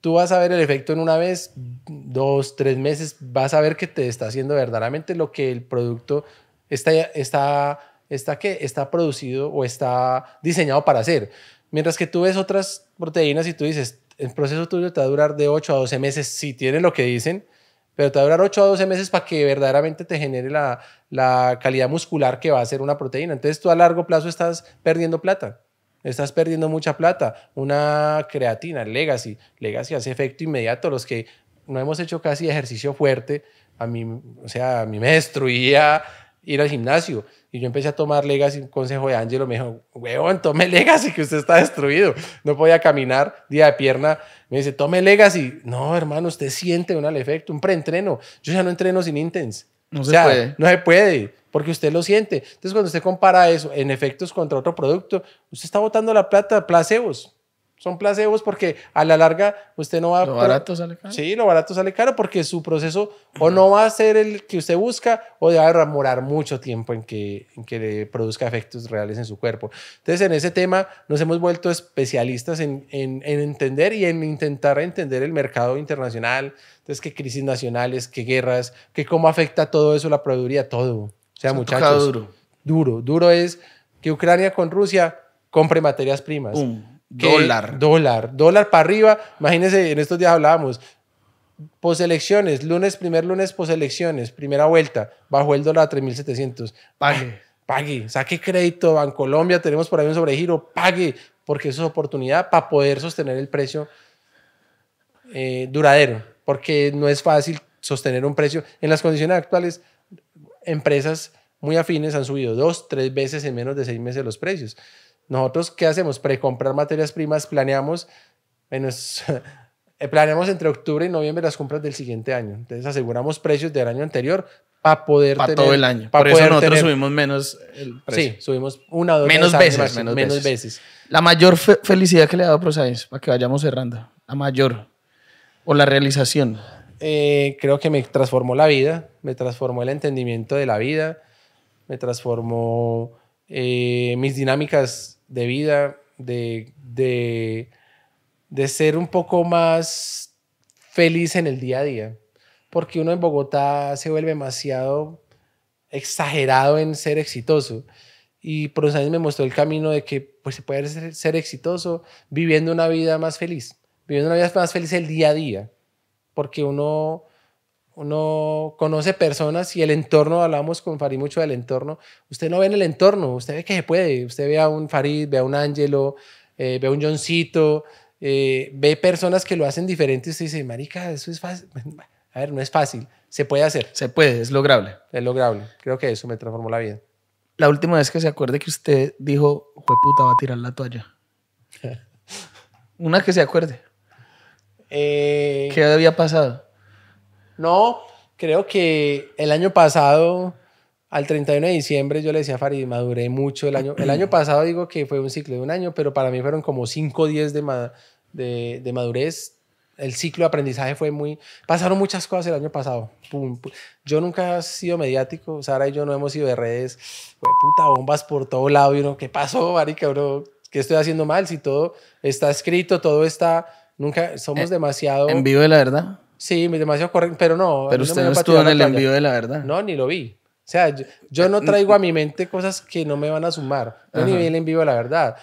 tú vas a ver el efecto en una vez, dos, tres meses, vas a ver que te está haciendo verdaderamente lo que el producto está, está, está, ¿qué? Está producido o está diseñado para hacer. Mientras que tú ves otras proteínas y tú dices, el proceso tuyo te va a durar de ocho a doce meses, si tiene lo que dicen, pero te va a durar ocho a doce meses para que verdaderamente te genere la, la calidad muscular que va a ser una proteína. Entonces tú a largo plazo estás perdiendo plata, estás perdiendo mucha plata. Una creatina, Legacy, Legacy hace efecto inmediato. Los que no hemos hecho casi ejercicio fuerte, a mí, o sea, a mí me destruía ir al gimnasio. Y yo empecé a tomar Legacy, un consejo de Ángelo, me dijo, huevón, tome Legacy, que usted está destruido. No podía caminar, día de pierna. Me dice, tome Legacy. No, hermano, usted siente un al efecto, un preentreno. Yo ya no entreno sin Intense. No se puede. No se puede, porque usted lo siente. Entonces, cuando usted compara eso en efectos contra otro producto, usted está botando la plata, placebos. Son placebos porque a la larga usted no va... Lo barato sale caro. Sí, lo barato sale caro porque su proceso o no va a ser el que usted busca o va a demorar mucho tiempo en que, en que le produzca efectos reales en su cuerpo. Entonces, en ese tema nos hemos vuelto especialistas en, en, en entender y en intentar entender el mercado internacional. Entonces, qué crisis nacionales, qué guerras, qué cómo afecta todo eso la proveeduría, todo. O sea, se muchachos... Duro. Duro. Duro es que Ucrania con Rusia compre materias primas. Um. Dólar. Dólar. Dólar para arriba. Imagínense, en estos días hablábamos, Poselecciones, lunes, primer lunes, poselecciones, primera vuelta, bajó el dólar a tres mil setecientos. Pague, pague, saque crédito, Bancolombia, tenemos por ahí un sobregiro, pague, porque eso es oportunidad para poder sostener el precio eh, duradero, porque no es fácil sostener un precio. En las condiciones actuales, empresas muy afines han subido dos, tres veces en menos de seis meses los precios. Nosotros, ¿qué hacemos? Precomprar materias primas, planeamos en nuestro, planeamos entre octubre y noviembre las compras del siguiente año. Entonces aseguramos precios del año anterior para poder pa tener... Para todo el año. Por eso nosotros tener, subimos menos el precio. Sí, subimos una o dos menos veces. veces menos, menos veces. veces. La mayor fe felicidad que le ha dado ProScience, para que vayamos cerrando. La mayor. O la realización. Eh, creo que me transformó la vida, me transformó el entendimiento de la vida, me transformó eh, mis dinámicas de vida, de... de de ser un poco más feliz en el día a día, porque uno en Bogotá se vuelve demasiado exagerado en ser exitoso, y ProScience me mostró el camino de que pues, se puede ser, ser exitoso viviendo una vida más feliz, viviendo una vida más feliz el día a día, porque uno, uno conoce personas y el entorno, hablamos con Farid mucho del entorno, usted no ve en el entorno, usted ve que se puede, usted ve a un Farid, ve a un Ángelo, eh, ve a un Johncito, Eh, ve personas que lo hacen diferente y usted dice, marica, eso es fácil. A ver, no es fácil, se puede hacer. Se puede, es lograble. Es lograble, creo que eso me transformó la vida. La última vez que se acuerde que usted dijo, jueputa, va a tirar la toalla. Una que se acuerde. Eh, ¿Qué había pasado? No, creo que el año pasado, al treinta y uno de diciembre, yo le decía a Farid, maduré mucho el año. El año pasado digo que fue un ciclo de un año, pero para mí fueron como cinco o diez de, ma de, de madurez. El ciclo de aprendizaje fue muy... Pasaron muchas cosas el año pasado. Pum, pum. Yo nunca he sido mediático. Sara y yo no hemos sido de redes. Fue puta bombas por todo lado. Y uno, ¿qué pasó, marica, bro? ¿Qué estoy haciendo mal? Si todo está escrito, todo está... Nunca... Somos eh, demasiado... En vivo de la verdad. Sí, demasiado correcto, pero no. Pero usted no, no estuvo en el envío de la verdad. No, ni lo vi. O sea, yo, yo no traigo a mi mente cosas que no me van a sumar. No ni bien en vivo, la verdad.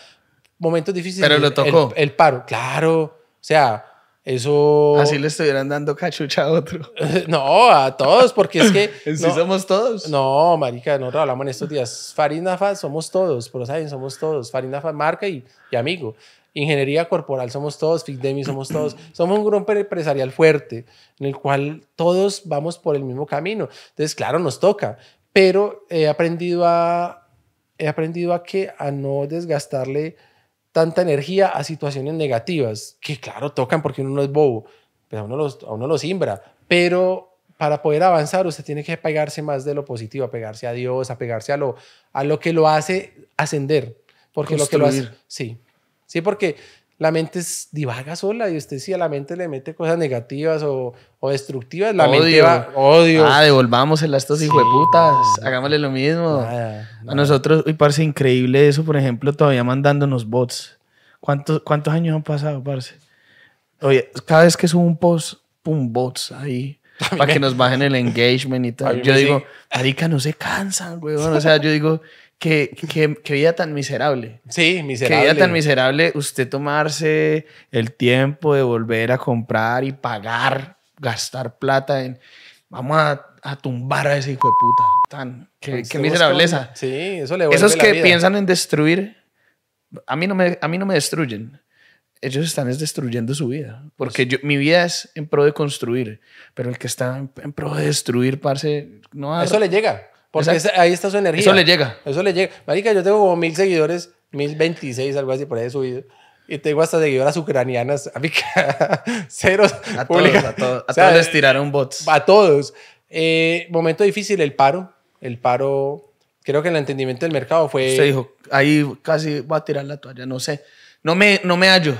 Momentos difíciles. Pero lo tocó. El, el paro, claro. O sea, eso... Así le estuvieran dando cachucha a otro. No, a todos, porque es que... ¿Sí no, somos todos? No, marica, nosotros hablamos en estos días. Farid Naffah somos todos, ProScience somos todos. Farid Naffah marca y, y amigo. Ingeniería corporal somos todos, FicDemy somos todos. Somos un grupo empresarial fuerte en el cual todos vamos por el mismo camino. Entonces, claro, nos toca, pero he aprendido a, he aprendido a, que, a no desgastarle tanta energía a situaciones negativas, que claro, tocan porque uno no es bobo, pero a uno los, a uno los simbra, pero... Para poder avanzar, usted tiene que pegarse más de lo positivo, apegarse a Dios, apegarse a lo, a lo que lo hace ascender. Porque lo que lo hace, sí. Sí, porque la mente es, divaga sola, y usted si a la mente le mete cosas negativas o, o destructivas, la odio, mente va, odio. Ah, devolvámosela a estos sí, hijueputas, hagámosle lo mismo. Nada, nada. A nosotros, uy, parce, increíble eso, por ejemplo, todavía mandándonos bots. ¿Cuántos, cuántos años han pasado, parce? Oye, cada vez que subo un post, pum, bots ahí. Para que nos bajen el engagement y tal. Yo digo, marica, no se cansan, weón. O sea, yo digo, qué, qué, qué vida tan miserable. Sí, miserable. Qué vida tan miserable usted tomarse el tiempo de volver a comprar y pagar, gastar plata en... Vamos a, a tumbar a ese hijo de puta. Tan, qué, qué miserableza. Con... Sí, eso le vuelve la vida. Esos que piensan en destruir, a mí no me, a mí no me destruyen. Ellos están destruyendo su vida, porque yo, mi vida es en pro de construir, pero el que está en, en pro de destruir, parce, no ha... Eso le llega, porque esa, ahí está su energía. Eso le llega. Eso le llega. Marica, yo tengo como mil seguidores, mil veintiséis, algo así, por ahí subido, y tengo hasta seguidoras ucranianas, a mí, ceros. A todos, a todos, a o sea, todos les tiraron bots. A todos. Eh, momento difícil, el paro, el paro, creo que el entendimiento del mercado fue... Se dijo, ahí casi voy a tirar la toalla, no sé, no me, no me hallo.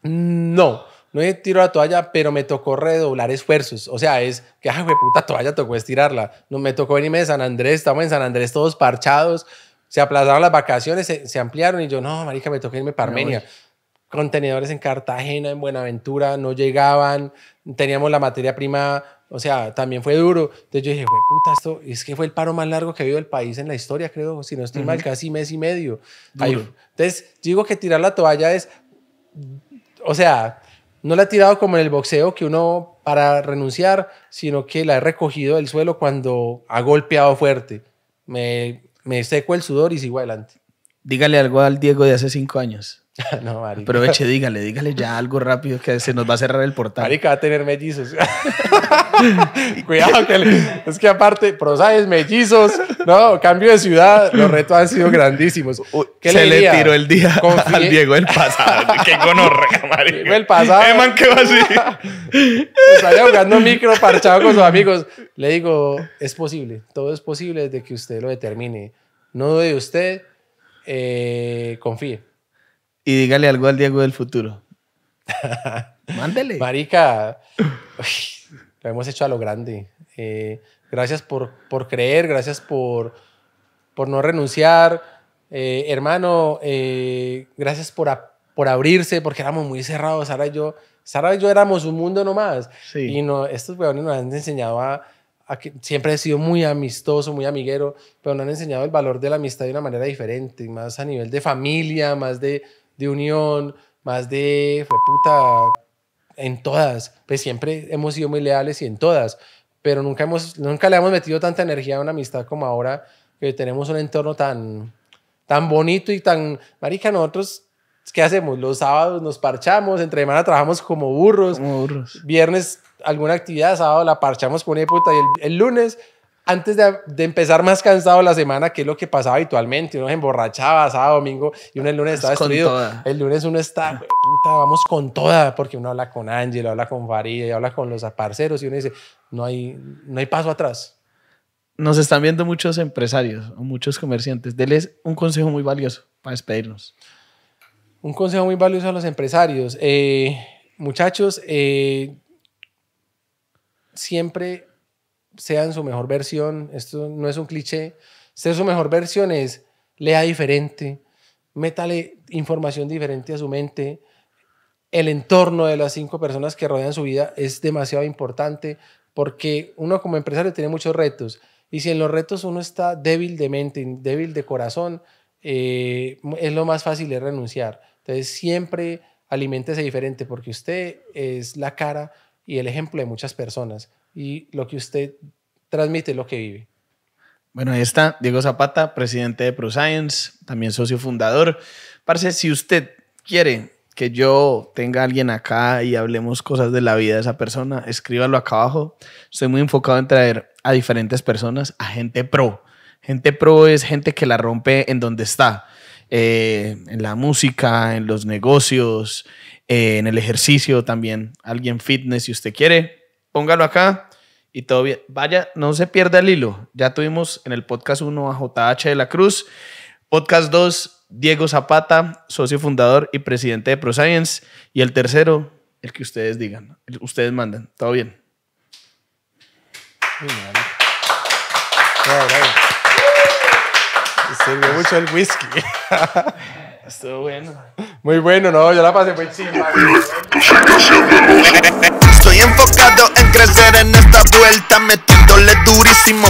No, no he tirado la toalla, pero me tocó redoblar esfuerzos. O sea, es que, ay, puta toalla, tocó estirarla. No, me tocó venirme de San Andrés, estamos en San Andrés todos parchados, se aplazaron las vacaciones, se, se ampliaron y yo, no, marica, me tocó irme para Armenia. No, contenedores en Cartagena, en Buenaventura, no llegaban, teníamos la materia prima, o sea, también fue duro. Entonces yo dije, puta, esto es que fue el paro más largo que ha habido el país en la historia, creo, si no estoy uh-huh. mal, casi mes y medio. Ay, entonces, digo que tirar la toalla es... O sea, no la he tirado como en el boxeo, que uno para renunciar, sino que la he recogido del suelo cuando ha golpeado fuerte. Me, me seco el sudor y sigo adelante. Dígale algo al Diego de hace cinco años. No, marica. Aproveche, dígale, dígale ya algo rápido que se nos va a cerrar el portal. Marica va a tener mellizos. Cuidado, que le... es que aparte, ProScience, mellizos, no, cambio de ciudad, los retos han sido grandísimos. ¿Qué se le, le tiró el día Confíe... al Diego del pasado? Qué gonorrea, marica. Diego del pasado. Eman, ¿qué va así? Estaba jugando micro parchado con sus amigos. Le digo, es posible, todo es posible desde que usted lo determine. No dude usted, eh, confíe. Y dígale algo al Diego del futuro. Mándele. Marica, uy, lo hemos hecho a lo grande. Eh, gracias por, por creer, gracias por, por no renunciar. Eh, hermano, eh, gracias por, a, por abrirse, porque éramos muy cerrados. Sara y yo, Sara y yo éramos un mundo nomás. Sí. Y no, estos weones nos han enseñado a, a que siempre he sido muy amistoso, muy amiguero, pero nos han enseñado el valor de la amistad de una manera diferente, más a nivel de familia, más de... de unión, más de fue puta, en todas, pues siempre hemos sido muy leales y en todas, pero nunca, hemos, nunca le hemos metido tanta energía a una amistad como ahora, que tenemos un entorno tan, tan bonito y tan, marica, nosotros, ¿qué hacemos? Los sábados nos parchamos, entre semana trabajamos como burros, como burros. Viernes alguna actividad, sábado la parchamos con una puta y el, el lunes, antes de, de empezar más cansado la semana, que es lo que pasaba habitualmente. Uno se emborrachaba sábado, domingo, y uno el lunes estaba destruido. El lunes uno está, puta, vamos con toda, porque uno habla con Ángel, habla con Farid, habla con los parceros, y uno dice, no hay, no hay paso atrás. Nos están viendo muchos empresarios, muchos comerciantes. Denles un consejo muy valioso para despedirnos. Un consejo muy valioso a los empresarios. Eh, muchachos, eh, siempre... sean su mejor versión, esto no es un cliché, ser su mejor versión es lea diferente, métale información diferente a su mente, el entorno de las cinco personas que rodean su vida es demasiado importante porque uno como empresario tiene muchos retos y si en los retos uno está débil de mente, débil de corazón, eh, es lo más fácil de renunciar, entonces siempre aliméntese diferente porque usted es la cara y el ejemplo de muchas personas. Y lo que usted transmite es lo que vive. Bueno, ahí está Diego Zapata, presidente de ProScience, también socio fundador. Parce, si usted quiere que yo tenga a alguien acá y hablemos cosas de la vida de esa persona, escríbalo acá abajo. Estoy muy enfocado en traer a diferentes personas, a gente pro. Gente pro es gente que la rompe en donde está. Eh, en la música, en los negocios, eh, en el ejercicio también. Alguien fitness si usted quiere. Póngalo acá y todo bien. Vaya, no se pierda el hilo. Ya tuvimos en el podcast uno a J H de la Cruz. Podcast dos, Diego Zapata, socio fundador y presidente de ProScience. Y el tercero, el que ustedes digan. El, ustedes mandan. Todo bien. Muy bien. Bravo, bravo. Se vio mucho el whisky. Estuvo bueno. Muy bueno, no, yo la pasé muy chingada. Estoy enfocado en crecer en esta vuelta, metiéndole durísimo.